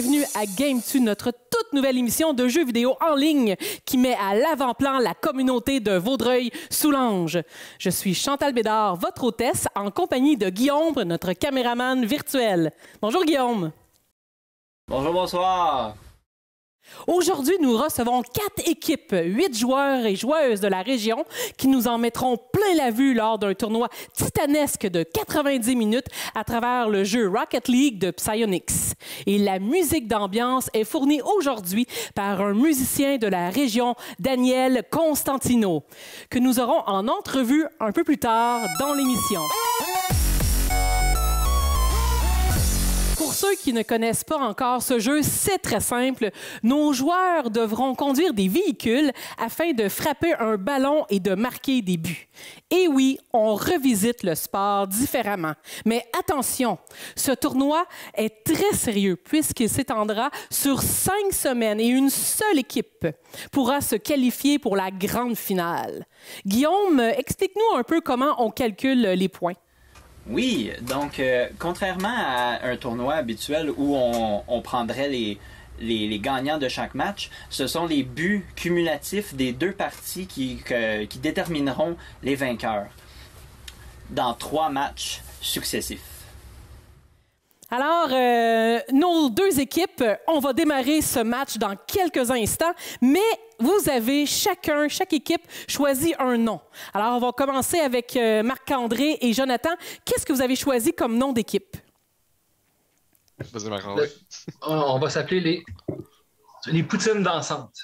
bienvenue à Games-tu, notre toute nouvelle émission de jeux vidéo en ligne qui met à l'avant-plan la communauté de Vaudreuil-Soulanges. Je suis Chantal Bédard, votre hôtesse, en compagnie de Guillaume, notre caméraman virtuel. Bonjour Guillaume. Bonjour, bonsoir. Aujourd'hui, nous recevons 4 équipes, 8 joueurs et joueuses de la région qui nous en mettront plein la vue lors d'un tournoi titanesque de 90 minutes à travers le jeu Rocket League de Psyonix. Et la musique d'ambiance est fournie aujourd'hui par un musicien de la région, Daniel Constantino, que nous aurons en entrevue un peu plus tard dans l'émission. Pour ceux qui ne connaissent pas encore ce jeu, c'est très simple. Nos joueurs devront conduire des véhicules afin de frapper un ballon et de marquer des buts. Et oui, on revisite le sport différemment. Mais attention, ce tournoi est très sérieux puisqu'il s'étendra sur 5 semaines et une seule équipe pourra se qualifier pour la grande finale. Guillaume, explique-nous un peu comment on calcule les points. Oui, donc contrairement à un tournoi habituel où on prendrait les gagnants de chaque match, ce sont les buts cumulatifs des 2 parties qui détermineront les vainqueurs dans 3 matchs successifs. Alors, nos 2 équipes, on va démarrer ce match dans quelques instants, mais vous avez chaque équipe, choisi un nom. Alors, on va commencer avec Marc-André et Jonathan. Qu'est-ce que vous avez choisi comme nom d'équipe? Vas-y, Marc-André. On va s'appeler les Poutines dansantes.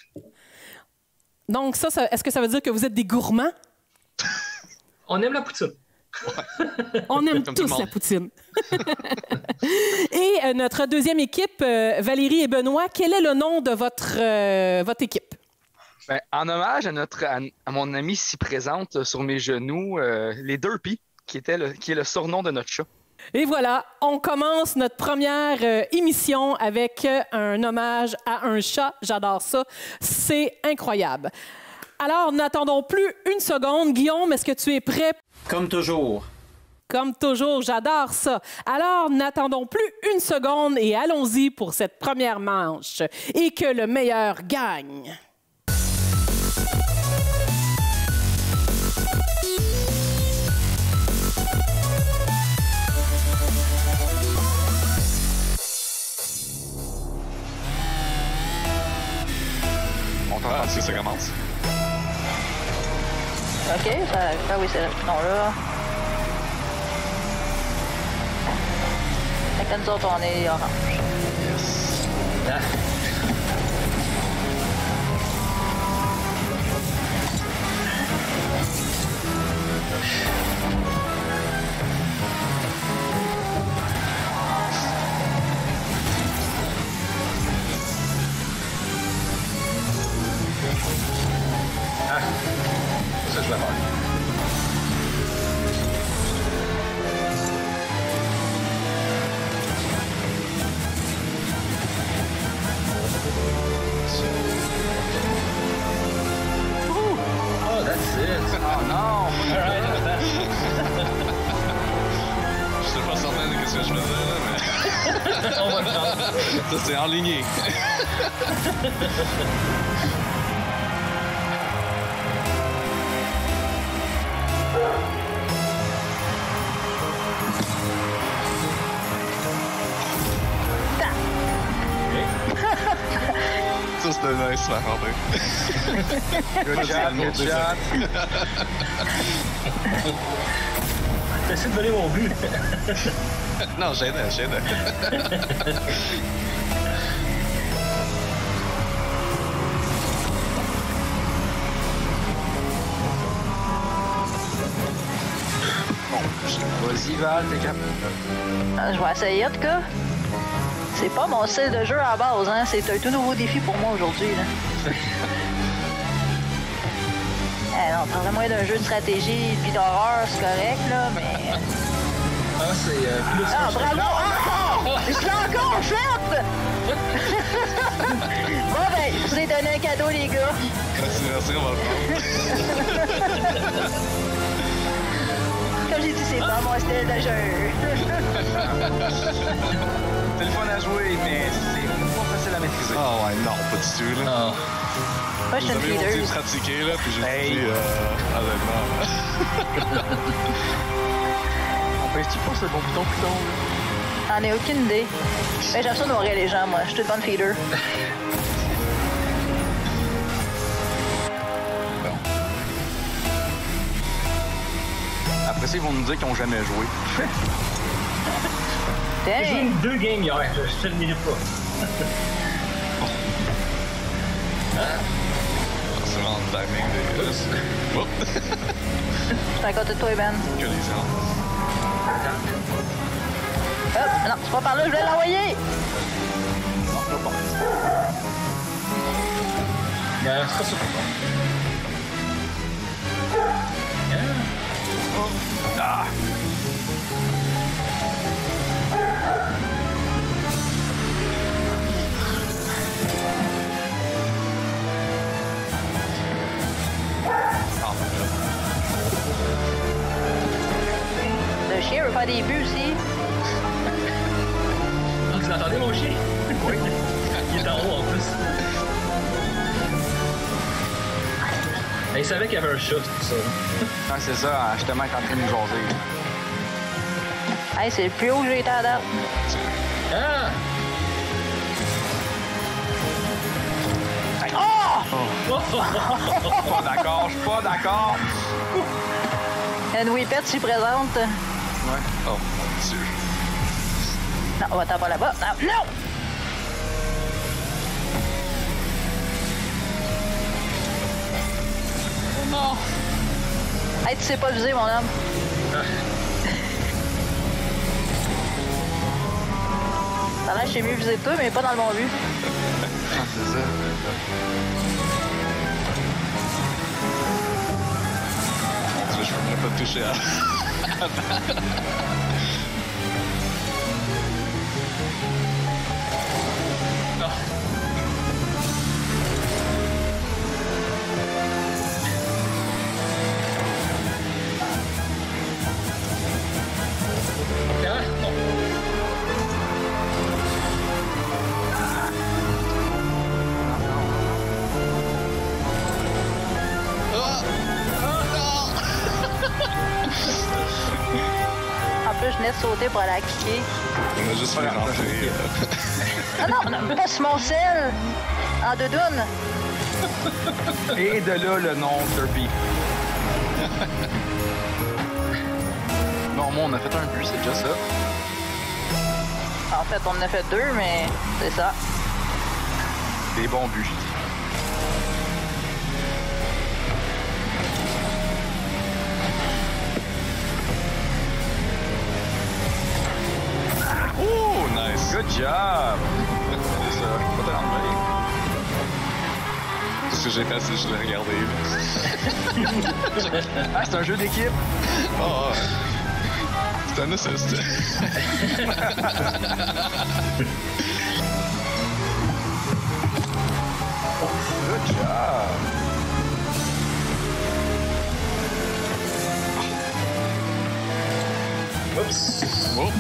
Donc, ça est-ce que ça veut dire que vous êtes des gourmands? On aime la poutine. Ouais. On aime tous la poutine. Et notre 2e équipe, Valérie et Benoît, quel est le nom de votre équipe? Ben, en hommage à mon amie si présente sur mes genoux, les Derpy, qui est le surnom de notre chat. Et voilà, on commence notre première émission avec un hommage à un chat. J'adore ça, c'est incroyable. Alors, n'attendons plus une seconde. Guillaume, est-ce que tu es prêt? Comme toujours. Comme toujours, j'adore ça. Alors, n'attendons plus une seconde et allons-y pour cette première manche. Et que le meilleur gagne. On t'entend si ça commence. OK, ça oui, c'est le piton-là. Fait que nous autres, on est orange. Yes. Ah. Ça, c'est enligné. Ça, c'était nice, la rendez. Good job, good job. T'as essayé de voler mon but. Non, j'aide. Vas-y, Val, t'es capable. Je vais essayer, en tout cas. C'est pas mon style de jeu à la base, hein. C'est un tout nouveau défi pour moi aujourd'hui, là. Alors, parlez-moi d'un jeu de stratégie puis d'horreur, c'est correct, là, mais... Ah, c'est... plus ah, bravo! Encore! Je l'ai encore fait! Bon, ben, je vous ai donné un cadeau, les gars. Merci, on va le prendre. Comme j'ai dit, c'est pas mon style de jeu. C'est le fun à jouer, mais c'est... maîtriser. Ah ouais, non, pas du tout, là. Moi, je suis une leader. Vous avez pratiqué, là, puis j'ai dit, honnêtement. On pèse-tu pas sur le bon bouton, là? J'en ai aucune idée. Mais j'aime ça nourrir les gens, moi. Je suis tout le temps une feeder. Après ça, ils vont nous dire qu'ils n'ont jamais joué. J'ai joué deux games hier, je ne termine pas. C'est vraiment le timing des gosses. Je suis à côté de toi, Ben. Que les gens. Hop, non, c'est pas par là, je vais l'envoyer. Non, c'est pas par là. Ben, c'est pas ça. Ah! Le chien veut faire des buts aussi. Ah, tu l'entendais, mon chien? Oui. Il est en haut en plus. Il savait qu'il y avait un chat, tout ça. Ah, c'est ça, justement, quand il nous jasait. Hey, c'est le plus haut que j'ai été à date. Ah! Hey. Oh! Oh! Pas d'accord, je suis pas d'accord. Une whippette s'y présente. Ouais. Oh, mon Dieu. Non, on va t'en pas là-bas. Non! Non! Oh non! Hey, tu sais pas viser, mon homme. Ça a l'air que j'ai mieux visé que toi, mais pas dans le bon but. Ah, c'est ça. Je ne pourrais pas te toucher à... Sauter pour aller la kicker. On a juste fait rentrer. Ah non, on passe mon sel en doudoune. Et de là le nom Derpy. Non, moi on a fait un but, c'est déjà ça. En fait, on en a fait deux, mais c'est ça. Des bons buts. Good job! C'est ça, pas de l'enlever. Ce que j'ai fait, c'est que je l'ai regardé. Ah, c'est un jeu d'équipe! Oh! C'est un assist! Good job! Oups! Oh!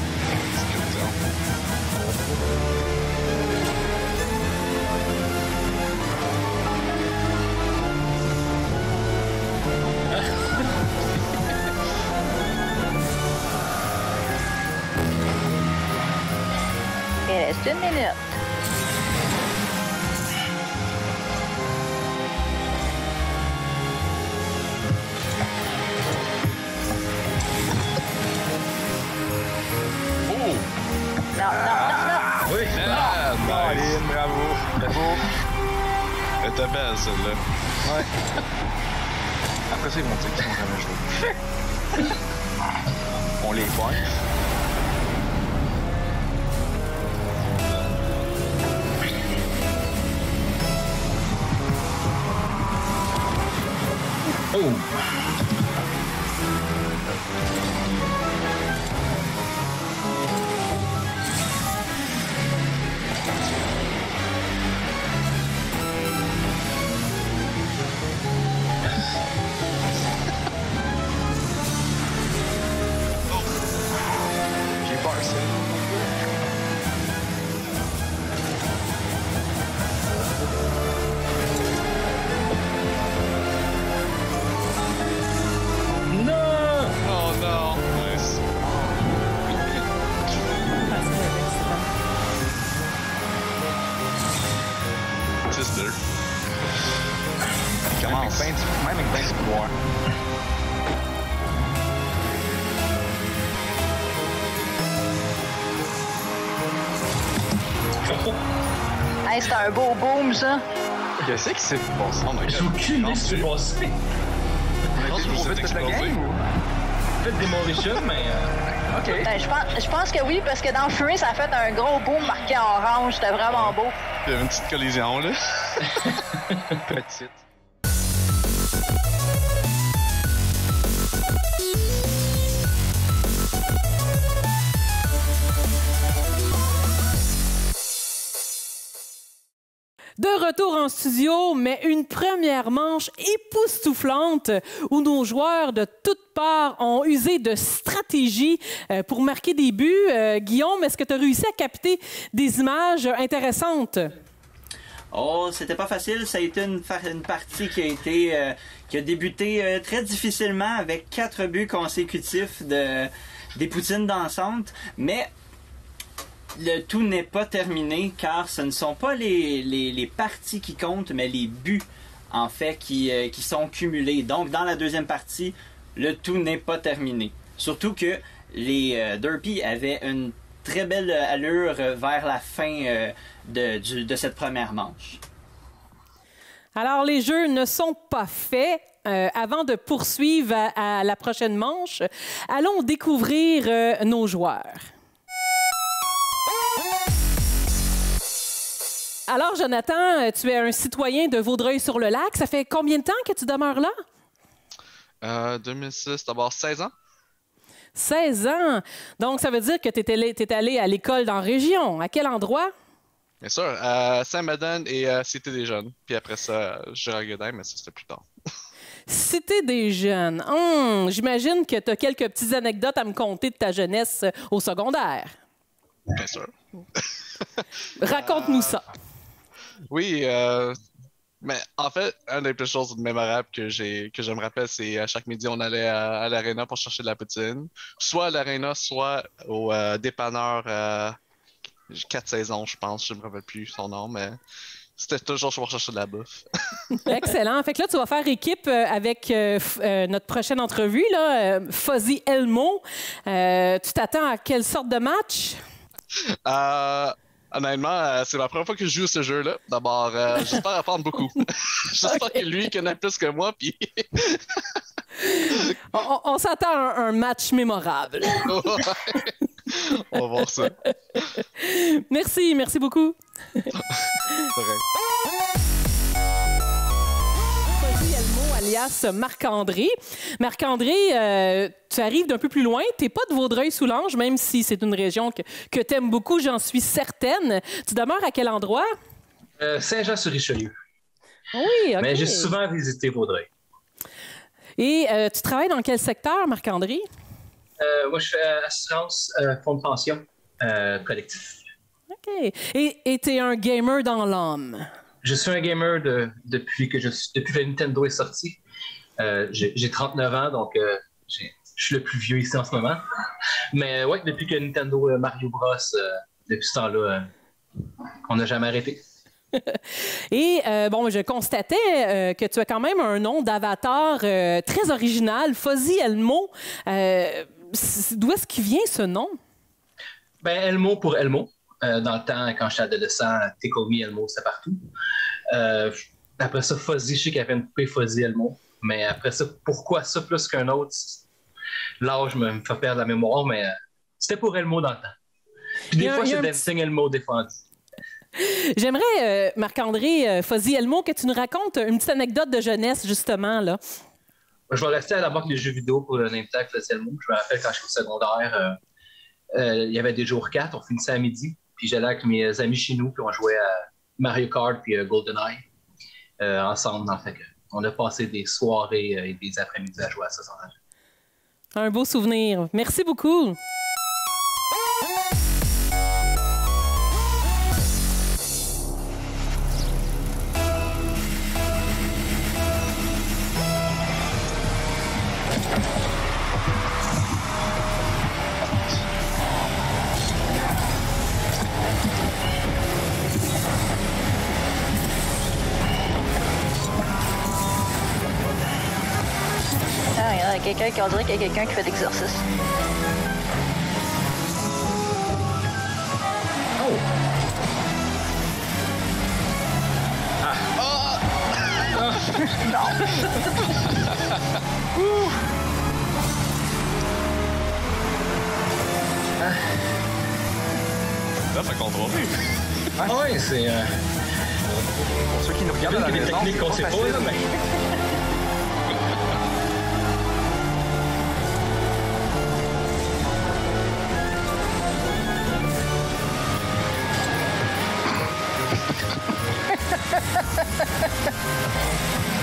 Il reste une minute. Non, non, non, non! Oui, non! Nice. Nice. Bravo! Bravo! Elle était belle, celle-là. Ouais. Après, c'est mon truc qui sont jamais joués. On les pointe. Oh! 6 2. Commence. Même avec 20 pouvoirs. Hey, c'était un beau boom, ça! Qu'est-ce qui s'est passé? J'ai aucune idée ce qui s'est passé! On a été trop vite pour la game ou? Faites des Mauritius, mais... Ok. Je pense que oui, parce que dans le fumée, ça a fait un gros boom marqué en orange. C'était vraiment beau. Il y avait une petite collision, là. Petite. De retour en studio, mais une première manche époustouflante où nos joueurs de toutes parts ont usé de stratégie pour marquer des buts. Guillaume, est-ce que tu as réussi à capter des images intéressantes? Oh, c'était pas facile. Ça a été une partie qui a débuté très difficilement avec 4 buts consécutifs des Poutines dansantes, mais... Le tout n'est pas terminé car ce ne sont pas les parties qui comptent, mais les buts en fait qui sont cumulés. Donc dans la deuxième partie, le tout n'est pas terminé. Surtout que les Derpy avaient une très belle allure vers la fin de cette première manche. Alors les jeux ne sont pas faits. Avant de poursuivre à la prochaine manche, allons découvrir nos joueurs. Alors, Jonathan, tu es un citoyen de Vaudreuil-sur-le-Lac. Ça fait combien de temps que tu demeures là? 2006, d'abord 16 ans. 16 ans! Donc, ça veut dire que tu es allé à l'école dans la région. À quel endroit? Bien sûr, à Saint-Madon et Cité des jeunes. Puis après ça, je regardais, mais ça, c'était plus tard. Cité des jeunes. J'imagine que tu as quelques petites anecdotes à me conter de ta jeunesse au secondaire. Bien sûr. Raconte-nous ça. Oui, mais en fait, une des plus choses mémorables que je me rappelle, c'est à chaque midi, on allait à l'Aréna pour chercher de la poutine. Soit à l'Aréna, soit au dépanneur 4 saisons, je pense. Je ne me rappelle plus son nom, mais c'était toujours pour chercher de la bouffe. Excellent. Fait que là, tu vas faire équipe avec notre prochaine entrevue, là, Fuzzy Elmo. Tu t'attends à quelle sorte de match? Honnêtement, c'est la première fois que je joue à ce jeu-là. D'abord, j'espère apprendre beaucoup. J'espère que lui connaît plus que moi. Puis... on s'attend à un match mémorable. Ouais. On va voir ça. Merci, merci beaucoup. Alias Marc-André. Marc-André, tu arrives d'un peu plus loin. Tu n'es pas de Vaudreuil-Soulanges, même si c'est une région que tu aimes beaucoup, j'en suis certaine. Tu demeures à quel endroit? Saint-Jean-Sur-Richelieu. Oui, OK. Mais j'ai souvent visité Vaudreuil. Et tu travailles dans quel secteur, Marc-André? Moi, je fais assurance, fonds de pension, collectif. OK. Et tu es un gamer dans l'âme? Je suis un gamer depuis que la Nintendo est sortie. J'ai 39 ans, donc je suis le plus vieux ici en ce moment. Mais ouais, depuis que Nintendo Mario Bros, depuis ce temps-là, on n'a jamais arrêté. Et bon, je constatais que tu as quand même un nom d'avatar très original, Fuzzy Elmo. D'où est-ce qu'il vient ce nom? Ben, Elmo pour Elmo. Dans le temps, quand j'étais adolescent, Tickle Me Elmo, c'était partout. Après ça, Fuzzy, je sais qu'il y avait une poupée Fuzzy Elmo. Mais après ça, pourquoi ça plus qu'un autre? L'âge me fait perdre la mémoire, mais c'était pour Elmo dans le temps. Puis des fois, c'est Dancing Elmo défendu. J'aimerais, Marc-André, Fuzzy Elmo, que tu nous racontes une petite anecdote de jeunesse, justement, là. Je vais rester à la banque des jeux vidéo pour le même temps que Fuzzy Elmo. Je me rappelle quand je suis au secondaire, il y avait des jours 4, on finissait à midi. Puis j'allais avec mes amis chez nous, puis on jouait à Mario Kart puis GoldenEye ensemble. En fait, on a passé des soirées et des après-midi à jouer à ça sans arrêt. Un beau souvenir. Merci beaucoup. quelqu'un qui on dirait qu'il y a quelqu'un qui fait d'exercice. Oh! Ah! Oh! Non! Ouh! Là, ça compte plus. Ah ouais, c'est... Pour ceux qui nous regardent, il y a des techniques qu'on sait pas, mais...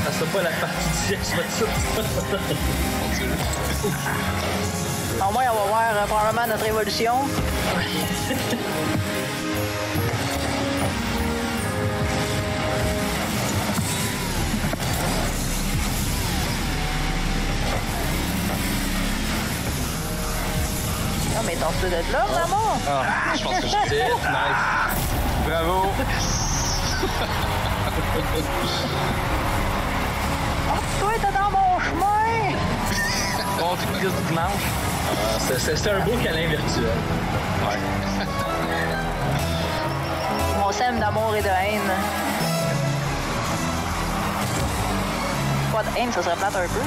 Ça sera pas la partie du siècle, je au moins, on va voir probablement notre évolution. Non, mais t'en fais de là, maman! Ah, je pense que je t'ai. Nice! Bravo! Oh, toi, t'es dans mon chemin! Bon, tu me dis du dimanche? C'était un beau câlin virtuel. Ouais. On sème d'amour et de haine. Pas de haine, ça serait plate un peu.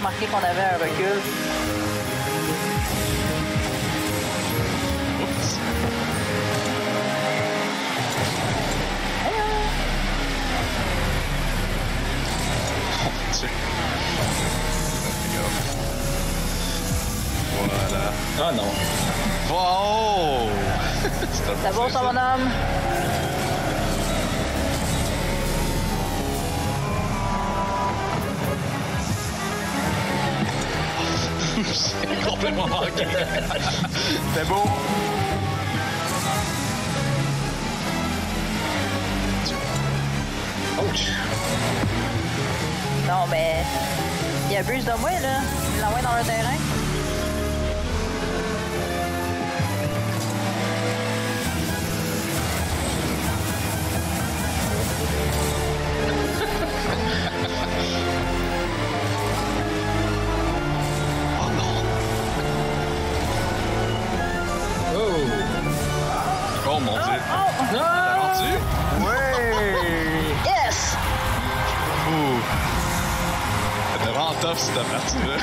Remarqué qu'on avait un recul. Oups. Hello. Oh, Dieu. Voilà. Ah non. Wow! Ça va, ça, mon homme? C'est complètement manqué. C'est beau. Ouch. Non, mais il abuse de moi, là. Il l'envoie dans le terrain. C'est ta partie là. Ouais,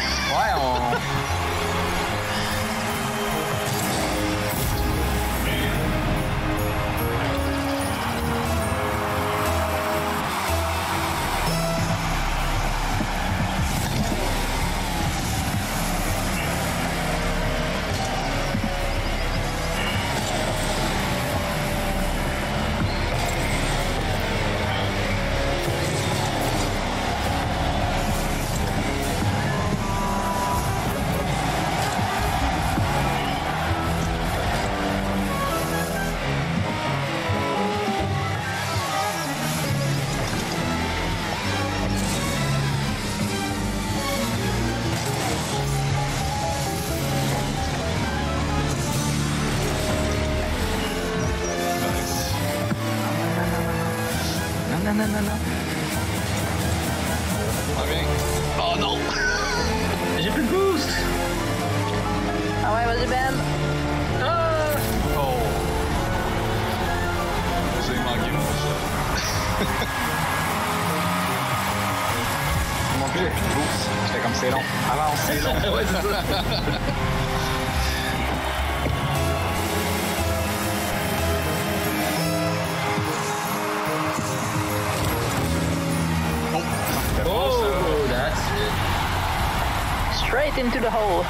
into the hole.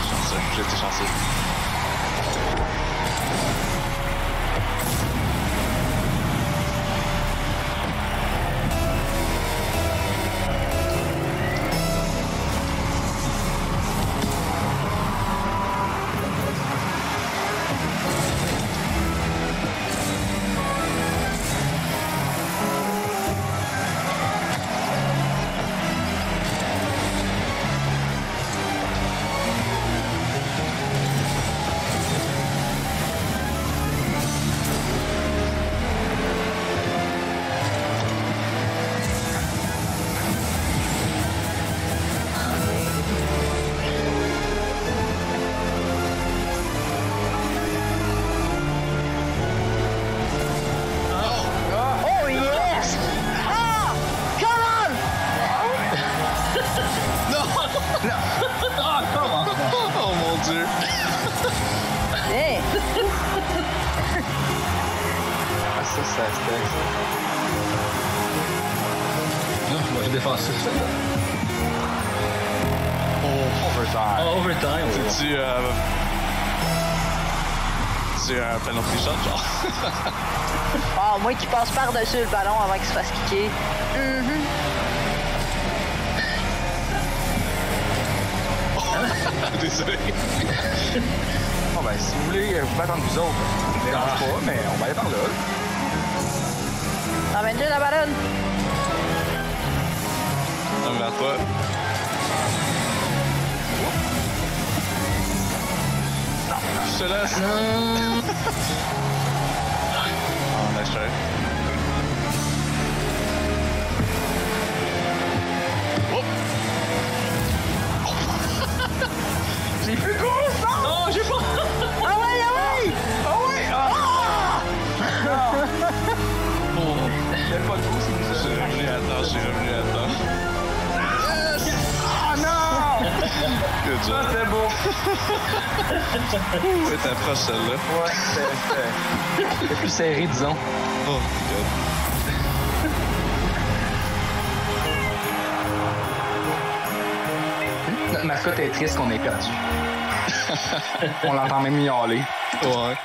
Chanceux, j'ai été chanceux. ça stack. Non, on va le défensif. Oh, overtime. Oh, overtime. C'est-tu... C'est un ballon de shot, genre. Ah, moi qui passe par-dessus le ballon avant qu'il se fasse kicker. Désolé. Bon, ben, si vous voulez vous battre entre vous autres, on ne dérange pas, mais on va aller par là. Ramène-le la balle. Ça me va pas. Non, je te laisse. On achète. J'ai plus cool, ça! Non, j'ai pas! Ah ouais, ah ouais! Ah ouais! Ah! Non! Bon, j'ai pas de coup, c'est bizarre. J'ai revenu à temps. Yes! Ah non! Good job. C'était beau! Ouh, elle t'approche celle-là. Ouais, c'était plus serré, disons. Oh, God. Mascotte est triste qu'on ait perdu. On l'entend même miauler. Ouais.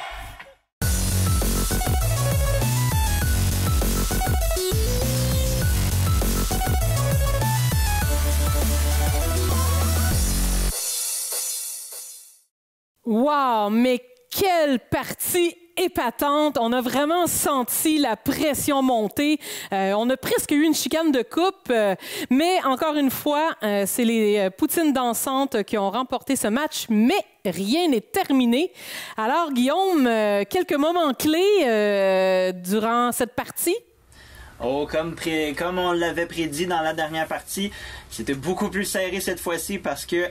Wow, mais quelle partie épatante. On a vraiment senti la pression monter. On a presque eu une chicane de coupe, mais encore une fois, c'est les Poutines dansantes qui ont remporté ce match, mais rien n'est terminé. Alors, Guillaume, quelques moments clés durant cette partie? Oh, comme on l'avait prédit dans la dernière partie, c'était beaucoup plus serré cette fois-ci parce que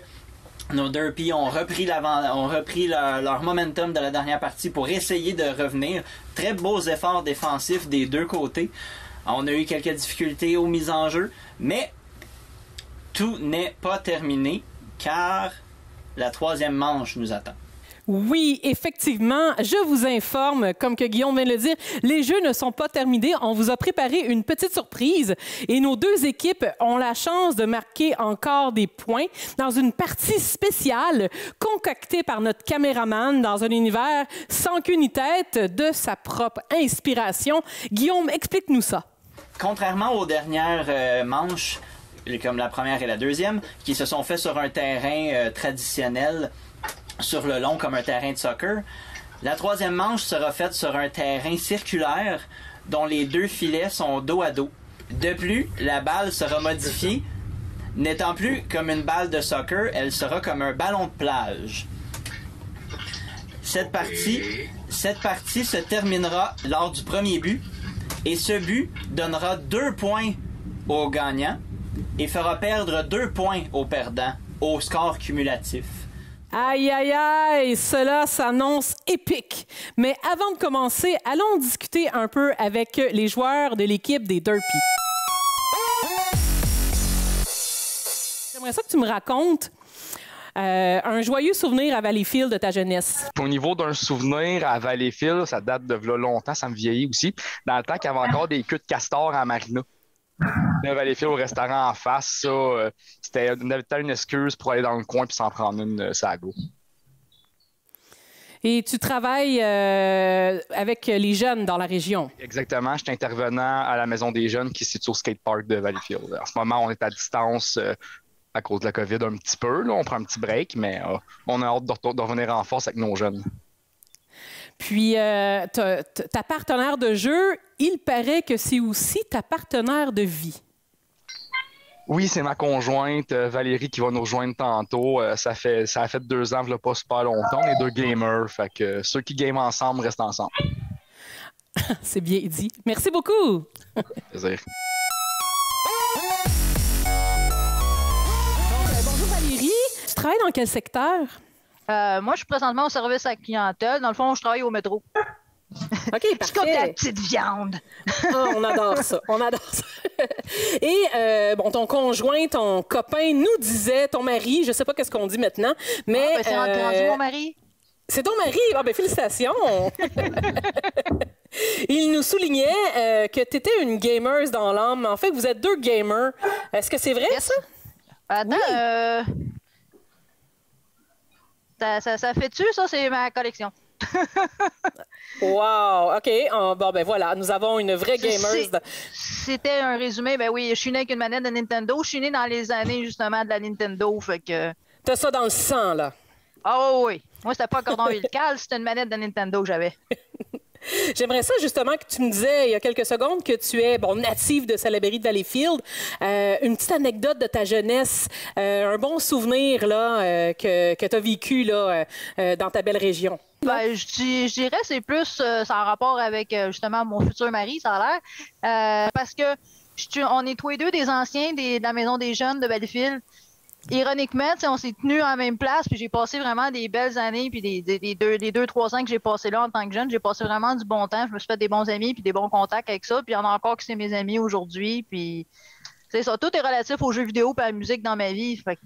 nos Derpy ont repris leur momentum de la dernière partie pour essayer de revenir. Très beaux efforts défensifs des deux côtés. On a eu quelques difficultés aux mises en jeu, mais tout n'est pas terminé car la troisième manche nous attend. Oui, effectivement, je vous informe, comme que Guillaume vient de le dire, les jeux ne sont pas terminés. On vous a préparé une petite surprise et nos deux équipes ont la chance de marquer encore des points dans une partie spéciale concoctée par notre caméraman dans un univers sans queue ni tête de sa propre inspiration. Guillaume, explique-nous ça. Contrairement aux dernières manches, comme la première et la deuxième, qui se sont faites sur un terrain traditionnel, sur le long comme un terrain de soccer. La troisième manche sera faite sur un terrain circulaire dont les deux filets sont dos à dos. De plus, la balle sera modifiée. N'étant plus comme une balle de soccer, elle sera comme un ballon de plage. Cette partie se terminera lors du premier but et ce but donnera 2 points au gagnant et fera perdre 2 points au perdant au score cumulatif. Aïe, aïe, aïe, cela s'annonce épique. Mais avant de commencer, allons discuter un peu avec les joueurs de l'équipe des Derpy. J'aimerais ça que tu me racontes un joyeux souvenir à Valleyfield de ta jeunesse. Au niveau d'un souvenir à Valleyfield, ça date de là longtemps, ça me vieillit aussi, dans le temps qu'il y avait encore des queues de castor à Marina. Le Valleyfield au restaurant en face, ça, c'était une excuse pour aller dans le coin et s'en prendre une sago. Et tu travailles avec les jeunes dans la région? Exactement. Je suis intervenant à la Maison des jeunes qui se situe au skatepark de Valleyfield. En ce moment, on est à distance à cause de la COVID un petit peu. Là, on prend un petit break, mais on a hâte de revenir en force avec nos jeunes. Puis, ta partenaire de jeu, il paraît que c'est aussi ta partenaire de vie. Oui, c'est ma conjointe, Valérie, qui va nous rejoindre tantôt. Ça a fait 2 ans, il n'y a pas super longtemps. On est 2 gamers, fait que ceux qui game ensemble restent ensemble. C'est bien dit. Merci beaucoup! Plaisir. Bonjour Valérie, tu travailles dans quel secteur? Moi, je suis présentement au service à la clientèle. Dans le fond, je travaille au métro. OK, parfait. Je coupe la petite viande. Oh, on adore ça. On adore ça. Et bon, ton conjoint, ton copain nous disait, ton mari, je ne sais pas qu'est-ce qu'on dit maintenant, mais... Ah, ben, c'est rendu mon mari. C'est ton mari? Ah, ben, félicitations. Il nous soulignait que tu étais une gamer dans l'âme. En fait, vous êtes deux gamers. Est-ce que c'est vrai, ça? Attends, oui. Ça fait-tu, ça? C'est ma collection. Wow! OK. Bon, ben voilà, nous avons une vraie gamer. C'était un résumé. Ben oui, je suis née avec une manette de Nintendo. Je suis née dans les années, justement, de la Nintendo. Fait que... T'as ça dans le sang, là. Oh oui. Moi, c'était pas un cordon ombilical, c'était une manette de Nintendo que j'avais. J'aimerais ça, justement, que tu me disais il y a quelques secondes que tu es, bon, native de Salaberry de Valleyfield. Une petite anecdote de ta jeunesse, un bon souvenir là, que tu as vécu là, dans ta belle région. Ben, je dirais que c'est plus en rapport avec, justement, mon futur mari, ça a l'air. Parce que on est tous les deux des anciens de la Maison des jeunes de Valleyfield. Ironiquement, on s'est tenus en même place, puis j'ai passé vraiment des belles années, puis des 2-3 ans que j'ai passé là en tant que jeune, j'ai passé vraiment du bon temps, je me suis fait des bons amis, puis des bons contacts avec ça, puis il y en a encore qui c'est mes amis aujourd'hui, puis c'est ça, tout est relatif aux jeux vidéo et à la musique dans ma vie, fait...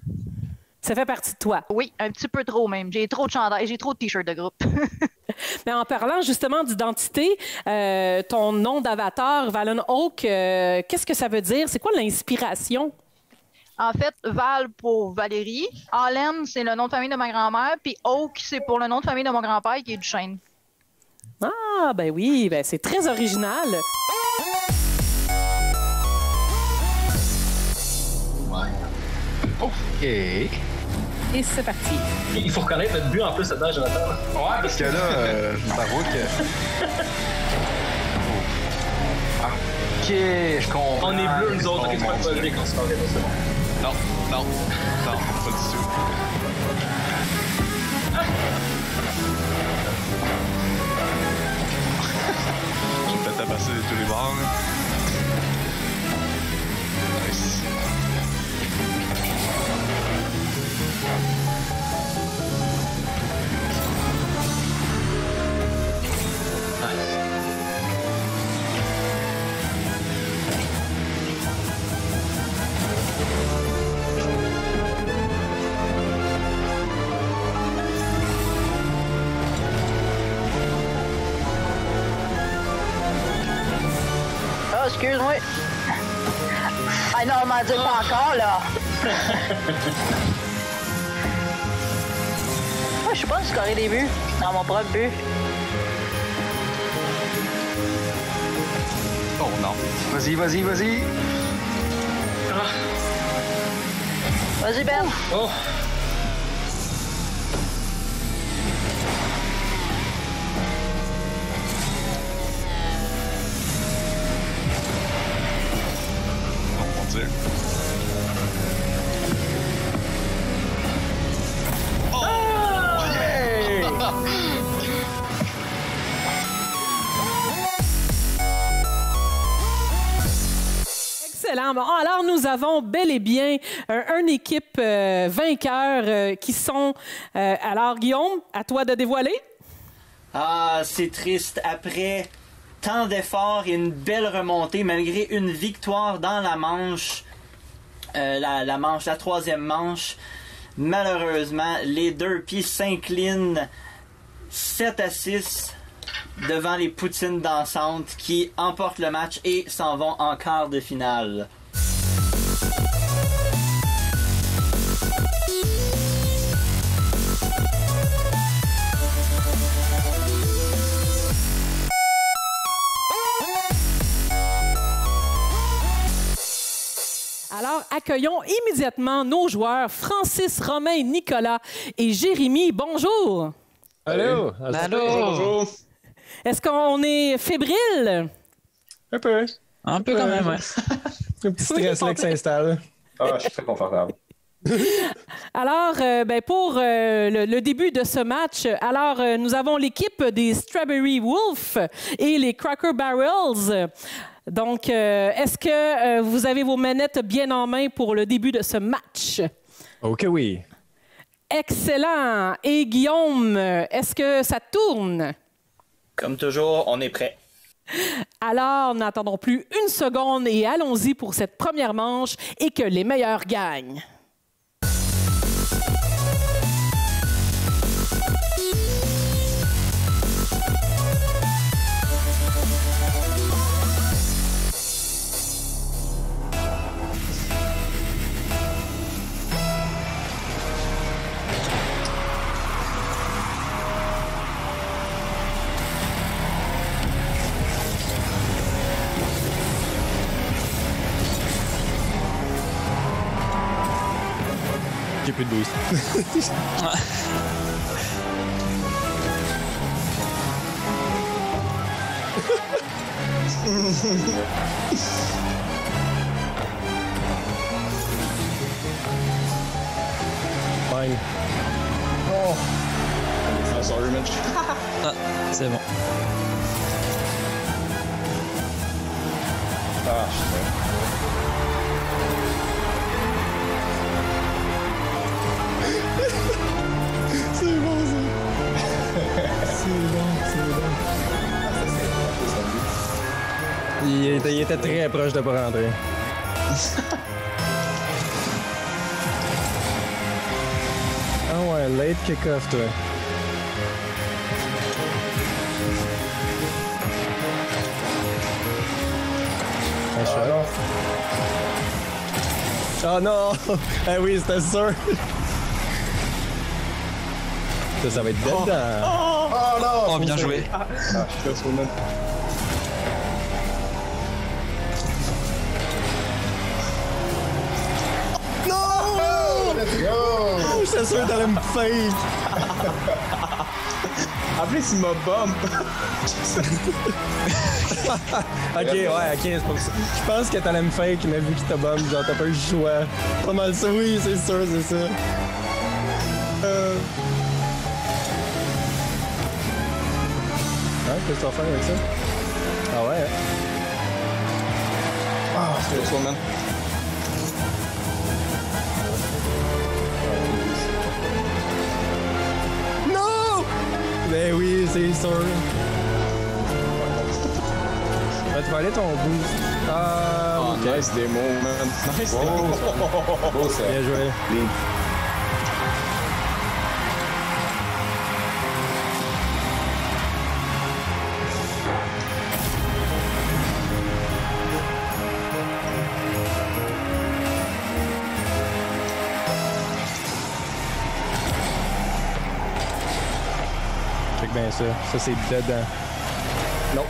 Ça fait partie de toi. Oui, un petit peu trop même. J'ai trop de chandails, j'ai trop de t-shirts de groupe. Mais en parlant justement d'identité, ton nom d'avatar, Valen Oak, qu'est-ce que ça veut dire? C'est quoi l'inspiration? En fait, Val pour Valérie, Allen, c'est le nom de famille de ma grand-mère, puis Oak, c'est pour le nom de famille de mon grand-père qui est du chêne. Ah, ben oui, ben c'est très original. OK. Et c'est parti. Il faut reconnaître notre but en plus dedans, Jonathan. Ouais, parce que là, je t'avoue que... OK, je comprends. On est bleus, nous autres. OK, tu peux pas lever quand tu parles, c'est bon. Non, non, non, pas du tout. Je vais peut-être tabasser de tous les bords. Nice. Excuse-moi. Ah non, m'en dis pas encore, là. Moi, je suis pas scoré des buts, dans mon propre but. Oh non. Vas-y, vas-y, vas-y. Ah. Vas-y, Ben. Oh. Alors, nous avons bel et bien une équipe vainqueur qui sont... alors, Guillaume, à toi de dévoiler. Ah, c'est triste. Après tant d'efforts et une belle remontée, malgré une victoire dans la manche, la troisième manche, malheureusement, les Derpy s'inclinent 7-6 devant les Poutines dansantes qui emportent le match et s'en vont en quart de finale. Alors, accueillons immédiatement nos joueurs Francis, Romain, Nicolas et Jérémy. Bonjour! Allô! Allô! Bonjour! Est-ce qu'on est fébrile? Un peu. Un peu quand même, ouais. Un petit stress là qui s'installe. Ah, je suis très confortable. Alors, ben pour le début de ce match, alors nous avons l'équipe des Strawberry Wolves et les Cracker Barrels. Donc, est-ce que vous avez vos manettes bien en main pour le début de ce match? OK, oui. Excellent. Et Guillaume, est-ce que ça tourne? Comme toujours, on est prêt. Alors, n'attendons plus une seconde et allons-y pour cette première manche et que les meilleurs gagnent. plus de boost. Fine. Oh. Ah, c'est bon. Ah, c'est bon, ça. C'est bon. Il était très proche de ne pas rentrer. Ah ouais, late kick-off, toi. Oh non! Eh oui, c'était sûr! Ça va être bête. Oh, oh non! Oh, bien joué! Ah, je suis sur le même. Non! Oh, let's go! Oh, j'étais sûr que t'allais me fake! En plus, il m'a bump! Ok, ouais, ok, c'est pour ça. Je pense que t'allais me fake, mais vu qu'il t'a bump, genre t'as pas eu le choix. Pas mal ça, oui, c'est sûr, c'est ça. Hein, qu'est-ce que tu vas faire avec ça? Ah ouais, hein? Ah, c'est le swordman. Ben oui, c'est sûr. Tu vas aller ton boost. Ah, oh, okay. Nice démo, man. Nice démo. Beau ça. Bien joué. Bien. Ça c'est dedans. Non.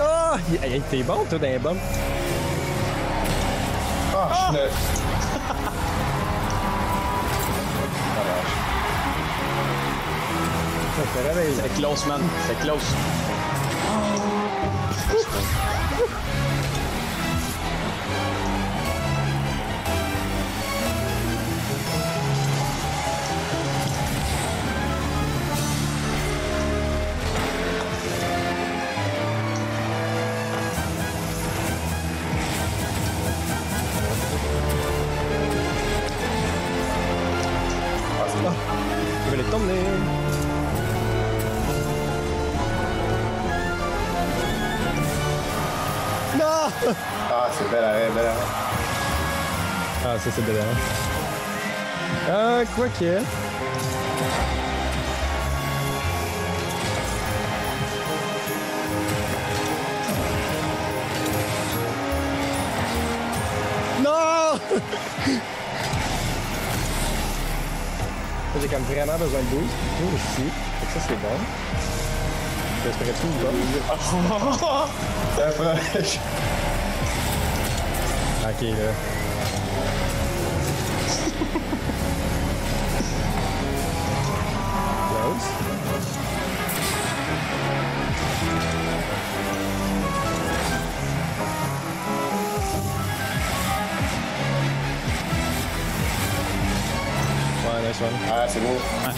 Ah! Oh, t'es bon toi dans les bombes. Oh, ah! Je suis neuf. C'est close, man. C'est close. Oh. Ça c'est bien. Quoi que. Non! J'ai quand même vraiment besoin de boost. Tout ici. Ça c'est bon. J'espérais tout le temps. Ok là. Ouais, nice one. Ah, c'est beau. Ouais.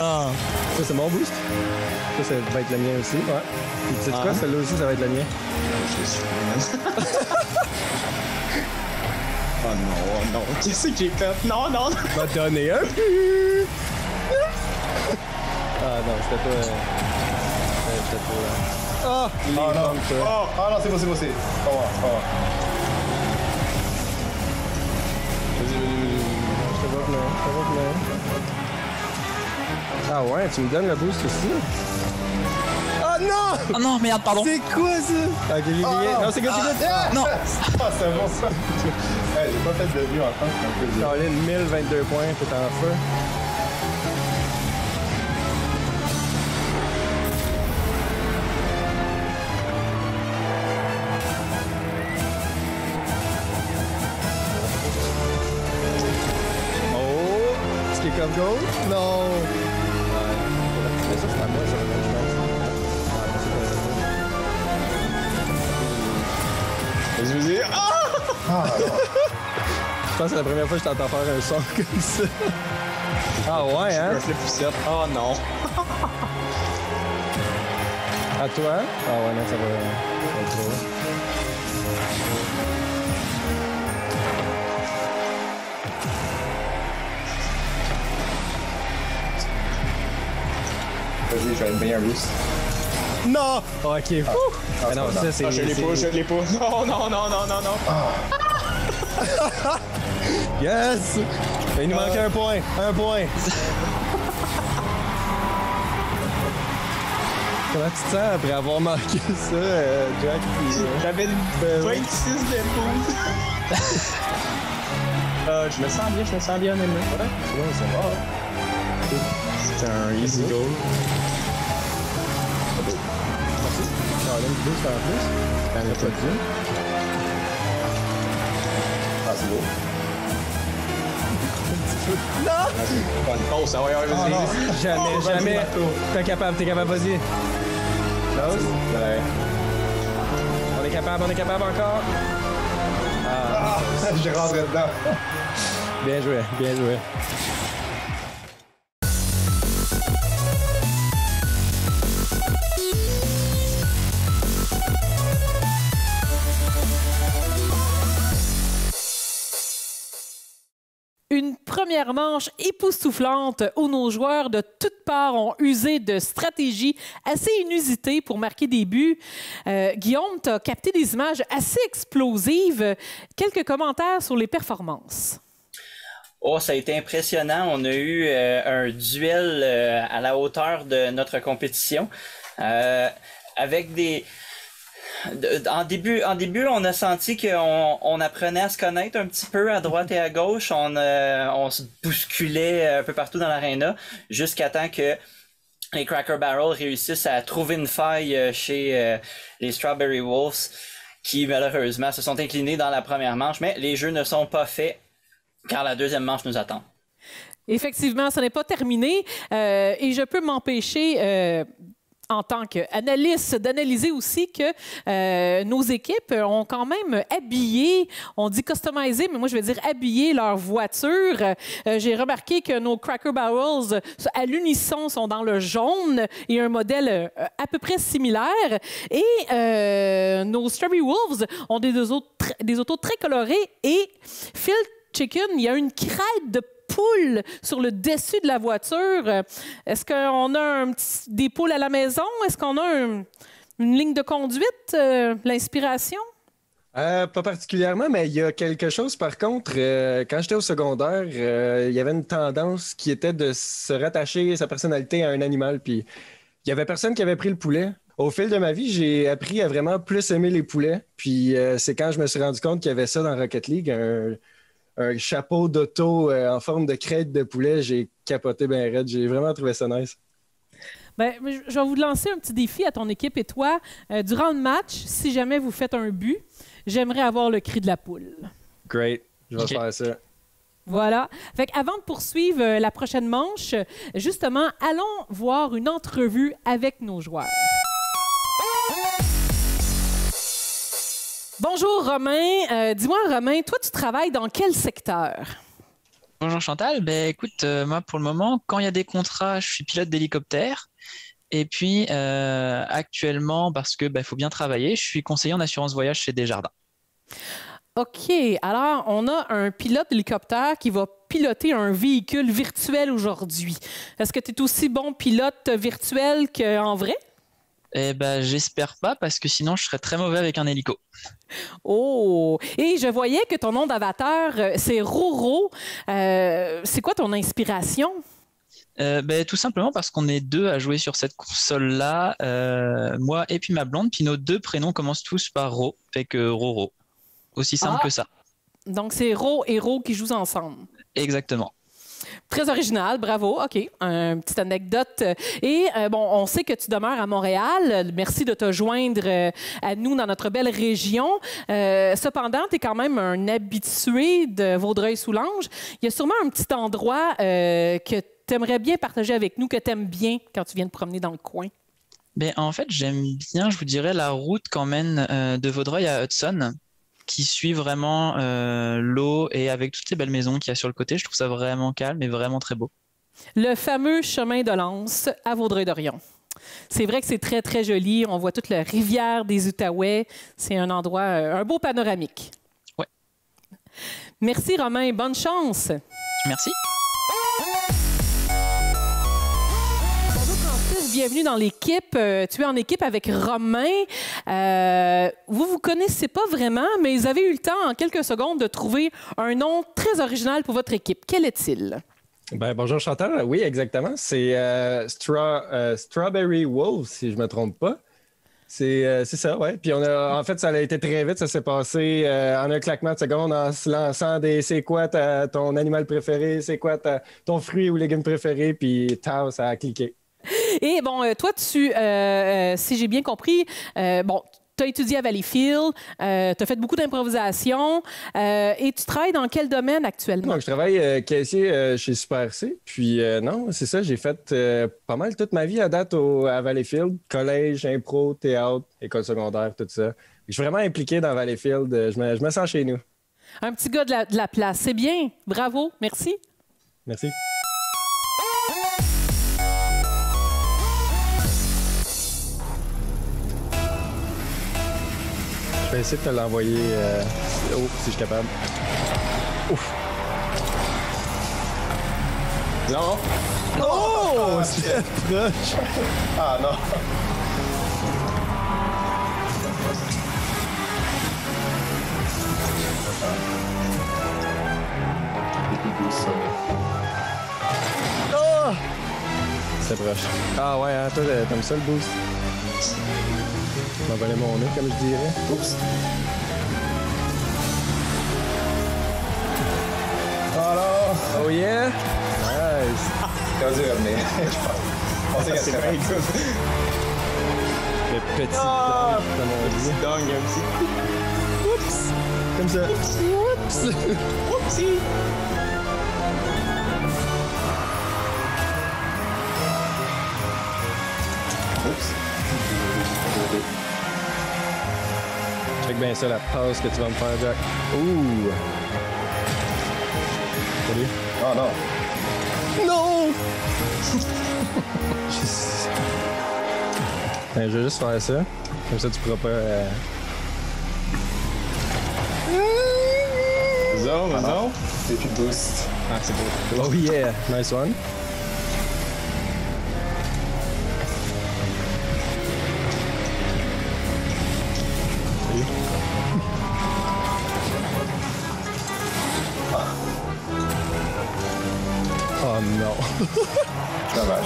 Ah. Ça c'est mon boost. Ça va être le mien aussi. Ouais. Tu sais quoi, celle-là aussi ça va être le mien. Je suis même. Oh non, non. Qu'est-ce que j'ai fait? Non, non. Va donner un plus. Ah Non, c'était pas... c'était pas là. Ah! Oh non! Oh, ah non, c'est bon, c'est bon, c'est... Au revoir, au revoir. Vas-y, vas-y, vas-y. Je te vois plein, Ah ouais, tu me donnes le boost aussi? Ah oh, non! Oh non, merde, pardon. C'est quoi ça? Ok, j'ai oublié. Oh, non, c'est quoi, c'est quoi? Non! Ah, c'est bon ça! Hey, j'ai pas fait de vue en France, c'est un peu... Caroline, 1022 points, t'es en feu. Comme go? Non! Mais ça, c'est à moi, je pense. Vas-y, vas-y. Ah! Je pense que c'est la première fois que je t'entends faire un son comme ça. Ah ouais, hein? Je fais poussette. Oh non! À toi? Ah ouais, non, ça va être trop. Vas-y, je vais être bien russe. Non! Ok, fou! Ah, mais non, ça, c'est... Ah, je l'ai pas, Non, non, non, non, non, non! Ah. Yes! Il nous manque un point, Comment tu te sens après avoir manqué ça, Jack? J'avais 26 d'épaules. Je me sens bien, honnêtement. Ouais, ça va. Ouais. C'est un easy goal. Ah, c'est beau. Non! Pas une pause, ça va y aller, vas-y. Jamais, T'es capable, vas-y. Close? Ouais. On est capable, encore. Ah, je rentre dedans. Bien joué, Une première manche époustouflante où nos joueurs de toutes parts ont usé de stratégies assez inusitées pour marquer des buts. Guillaume, tu as capté des images assez explosives. Quelques commentaires sur les performances. Oh, ça a été impressionnant. On a eu un duel à la hauteur de notre compétition. Avec des... En début, on a senti qu'on apprenait à se connaître un petit peu à droite et à gauche. On se bousculait un peu partout dans l'aréna jusqu'à temps que les Cracker Barrels réussissent à trouver une faille chez les Strawberry Wolves qui, malheureusement, se sont inclinés dans la première manche. Mais les jeux ne sont pas faits car la deuxième manche nous attend. Effectivement, ce n'est pas terminé et je peux m'empêcher... en tant qu'analyste, d'analyser aussi que nos équipes ont quand même habillé, on dit customisé, mais moi je vais dire habillé leur voiture. J'ai remarqué que nos Cracker Barrels, à l'unisson, sont dans le jaune et un modèle à peu près similaire. Et nos Strawberry Wolves ont des autos très colorées et Phil Chicken, il y a une crête de poules sur le dessus de la voiture. Est-ce qu'on a des poules à la maison? Est-ce qu'on a une ligne de conduite, l'inspiration? Pas particulièrement, mais il y a quelque chose. Par contre, quand j'étais au secondaire, il y avait une tendance qui était de se rattacher sa personnalité à un animal. Puis il y avait personne qui avait pris le poulet. Au fil de ma vie, j'ai appris à vraiment plus aimer les poulets. Puis c'est quand je me suis rendu compte qu'il y avait ça dans Rocket League, un chapeau d'auto en forme de crête de poulet. J'ai capoté ben raide. J'ai vraiment trouvé ça nice. Bien, je vais vous lancer un petit défi à ton équipe et toi. Durant le match, si jamais vous faites un but, j'aimerais avoir le cri de la poule. Great. Je vais faire ça. Voilà. Fait qu'avant de poursuivre la prochaine manche, justement, allons voir une entrevue avec nos joueurs. Bonjour Romain. Dis-moi Romain, toi tu travailles dans quel secteur? Bonjour Chantal. Ben écoute, moi pour le moment, quand il y a des contrats, je suis pilote d'hélicoptère. Et puis actuellement, parce que ben, faut bien travailler, je suis conseiller en assurance voyage chez Desjardins. OK. Alors on a un pilote d'hélicoptère qui va piloter un véhicule virtuel aujourd'hui. Est-ce que tu es aussi bon pilote virtuel qu'en vrai? Eh ben, j'espère pas, parce que sinon, je serais très mauvais avec un hélico. Oh! Et je voyais que ton nom d'avatar, c'est Roro. C'est quoi ton inspiration? Ben, tout simplement parce qu'on est deux à jouer sur cette console-là, moi et puis ma blonde, puis nos deux prénoms commencent tous par Ro, fait que Roro. Aussi simple que ça. Donc, c'est Ro et Ro qui jouent ensemble. Exactement. Très original, bravo. OK, une petite anecdote. Et bon, on sait que tu demeures à Montréal. Merci de te joindre à nous dans notre belle région. Cependant, tu es quand même un habitué de Vaudreuil-Soulanges. Il y a sûrement un petit endroit que tu aimerais bien partager avec nous, que tu aimes bien quand tu viens te promener dans le coin. Bien, en fait, j'aime bien, je vous dirais, la route qu'on mène de Vaudreuil à Hudson, qui suit vraiment l'eau et avec toutes ces belles maisons qu'il y a sur le côté. Je trouve ça vraiment calme et vraiment très beau. Le fameux chemin de l'Anse à Vaudreuil-Dorion. C'est vrai que c'est très, très joli. On voit toute la rivière des Outaouais. C'est un endroit, un beau panoramique. Oui. Merci, Romain. Bonne chance. Merci. Bienvenue dans l'équipe. Tu es en équipe avec Romain. Vous ne vous connaissez pas vraiment, mais vous avez eu le temps, en quelques secondes, de trouver un nom très original pour votre équipe. Quel est-il? Ben, bonjour Chantal. Oui, exactement. C'est Strawberry Wolves, si je ne me trompe pas. C'est ça, oui. Puis on a, en fait, ça a été très vite. Ça s'est passé en un claquement de secondes en se lançant des « C'est quoi ton animal préféré? C'est quoi ton fruit ou légume préféré? » Puis tao, ça a cliqué. Et bon, toi, tu, si j'ai bien compris, bon, tu as étudié à Valleyfield, tu as fait beaucoup d'improvisation et tu travailles dans quel domaine actuellement? Donc, je travaille caissier chez Super C. Puis non, c'est ça, j'ai fait pas mal toute ma vie à date à Valleyfield, collège, impro, théâtre, école secondaire, tout ça. Je suis vraiment impliqué dans Valleyfield, je me sens chez nous. Un petit gars de la place, c'est bien, bravo, merci. Merci. Je vais essayer de te l'envoyer si je suis capable. Ouf! Non! Oh! C'est proche! Ah non! Oh! C'est proche. Ah ouais, hein, toi, t'aimes ça le boost? Je m'envolais mon nez, comme je dirais. Oups! Alors! Oh yeah! Nice! Quand tu revenais, je pensais qu'elle s'est fait écoute. Le petit dong, un petit... Oups! Comme ça. Oups! Oups! Oups! Oups! Check bien ça, la passe que tu vas me faire, Jack. Ouh! Salut. Oh non! Non! Je vais juste faire ça. Comme ça, tu pourras pas... Non. C'est plus boost. Ah, c'est beau. Oh yeah! Nice one.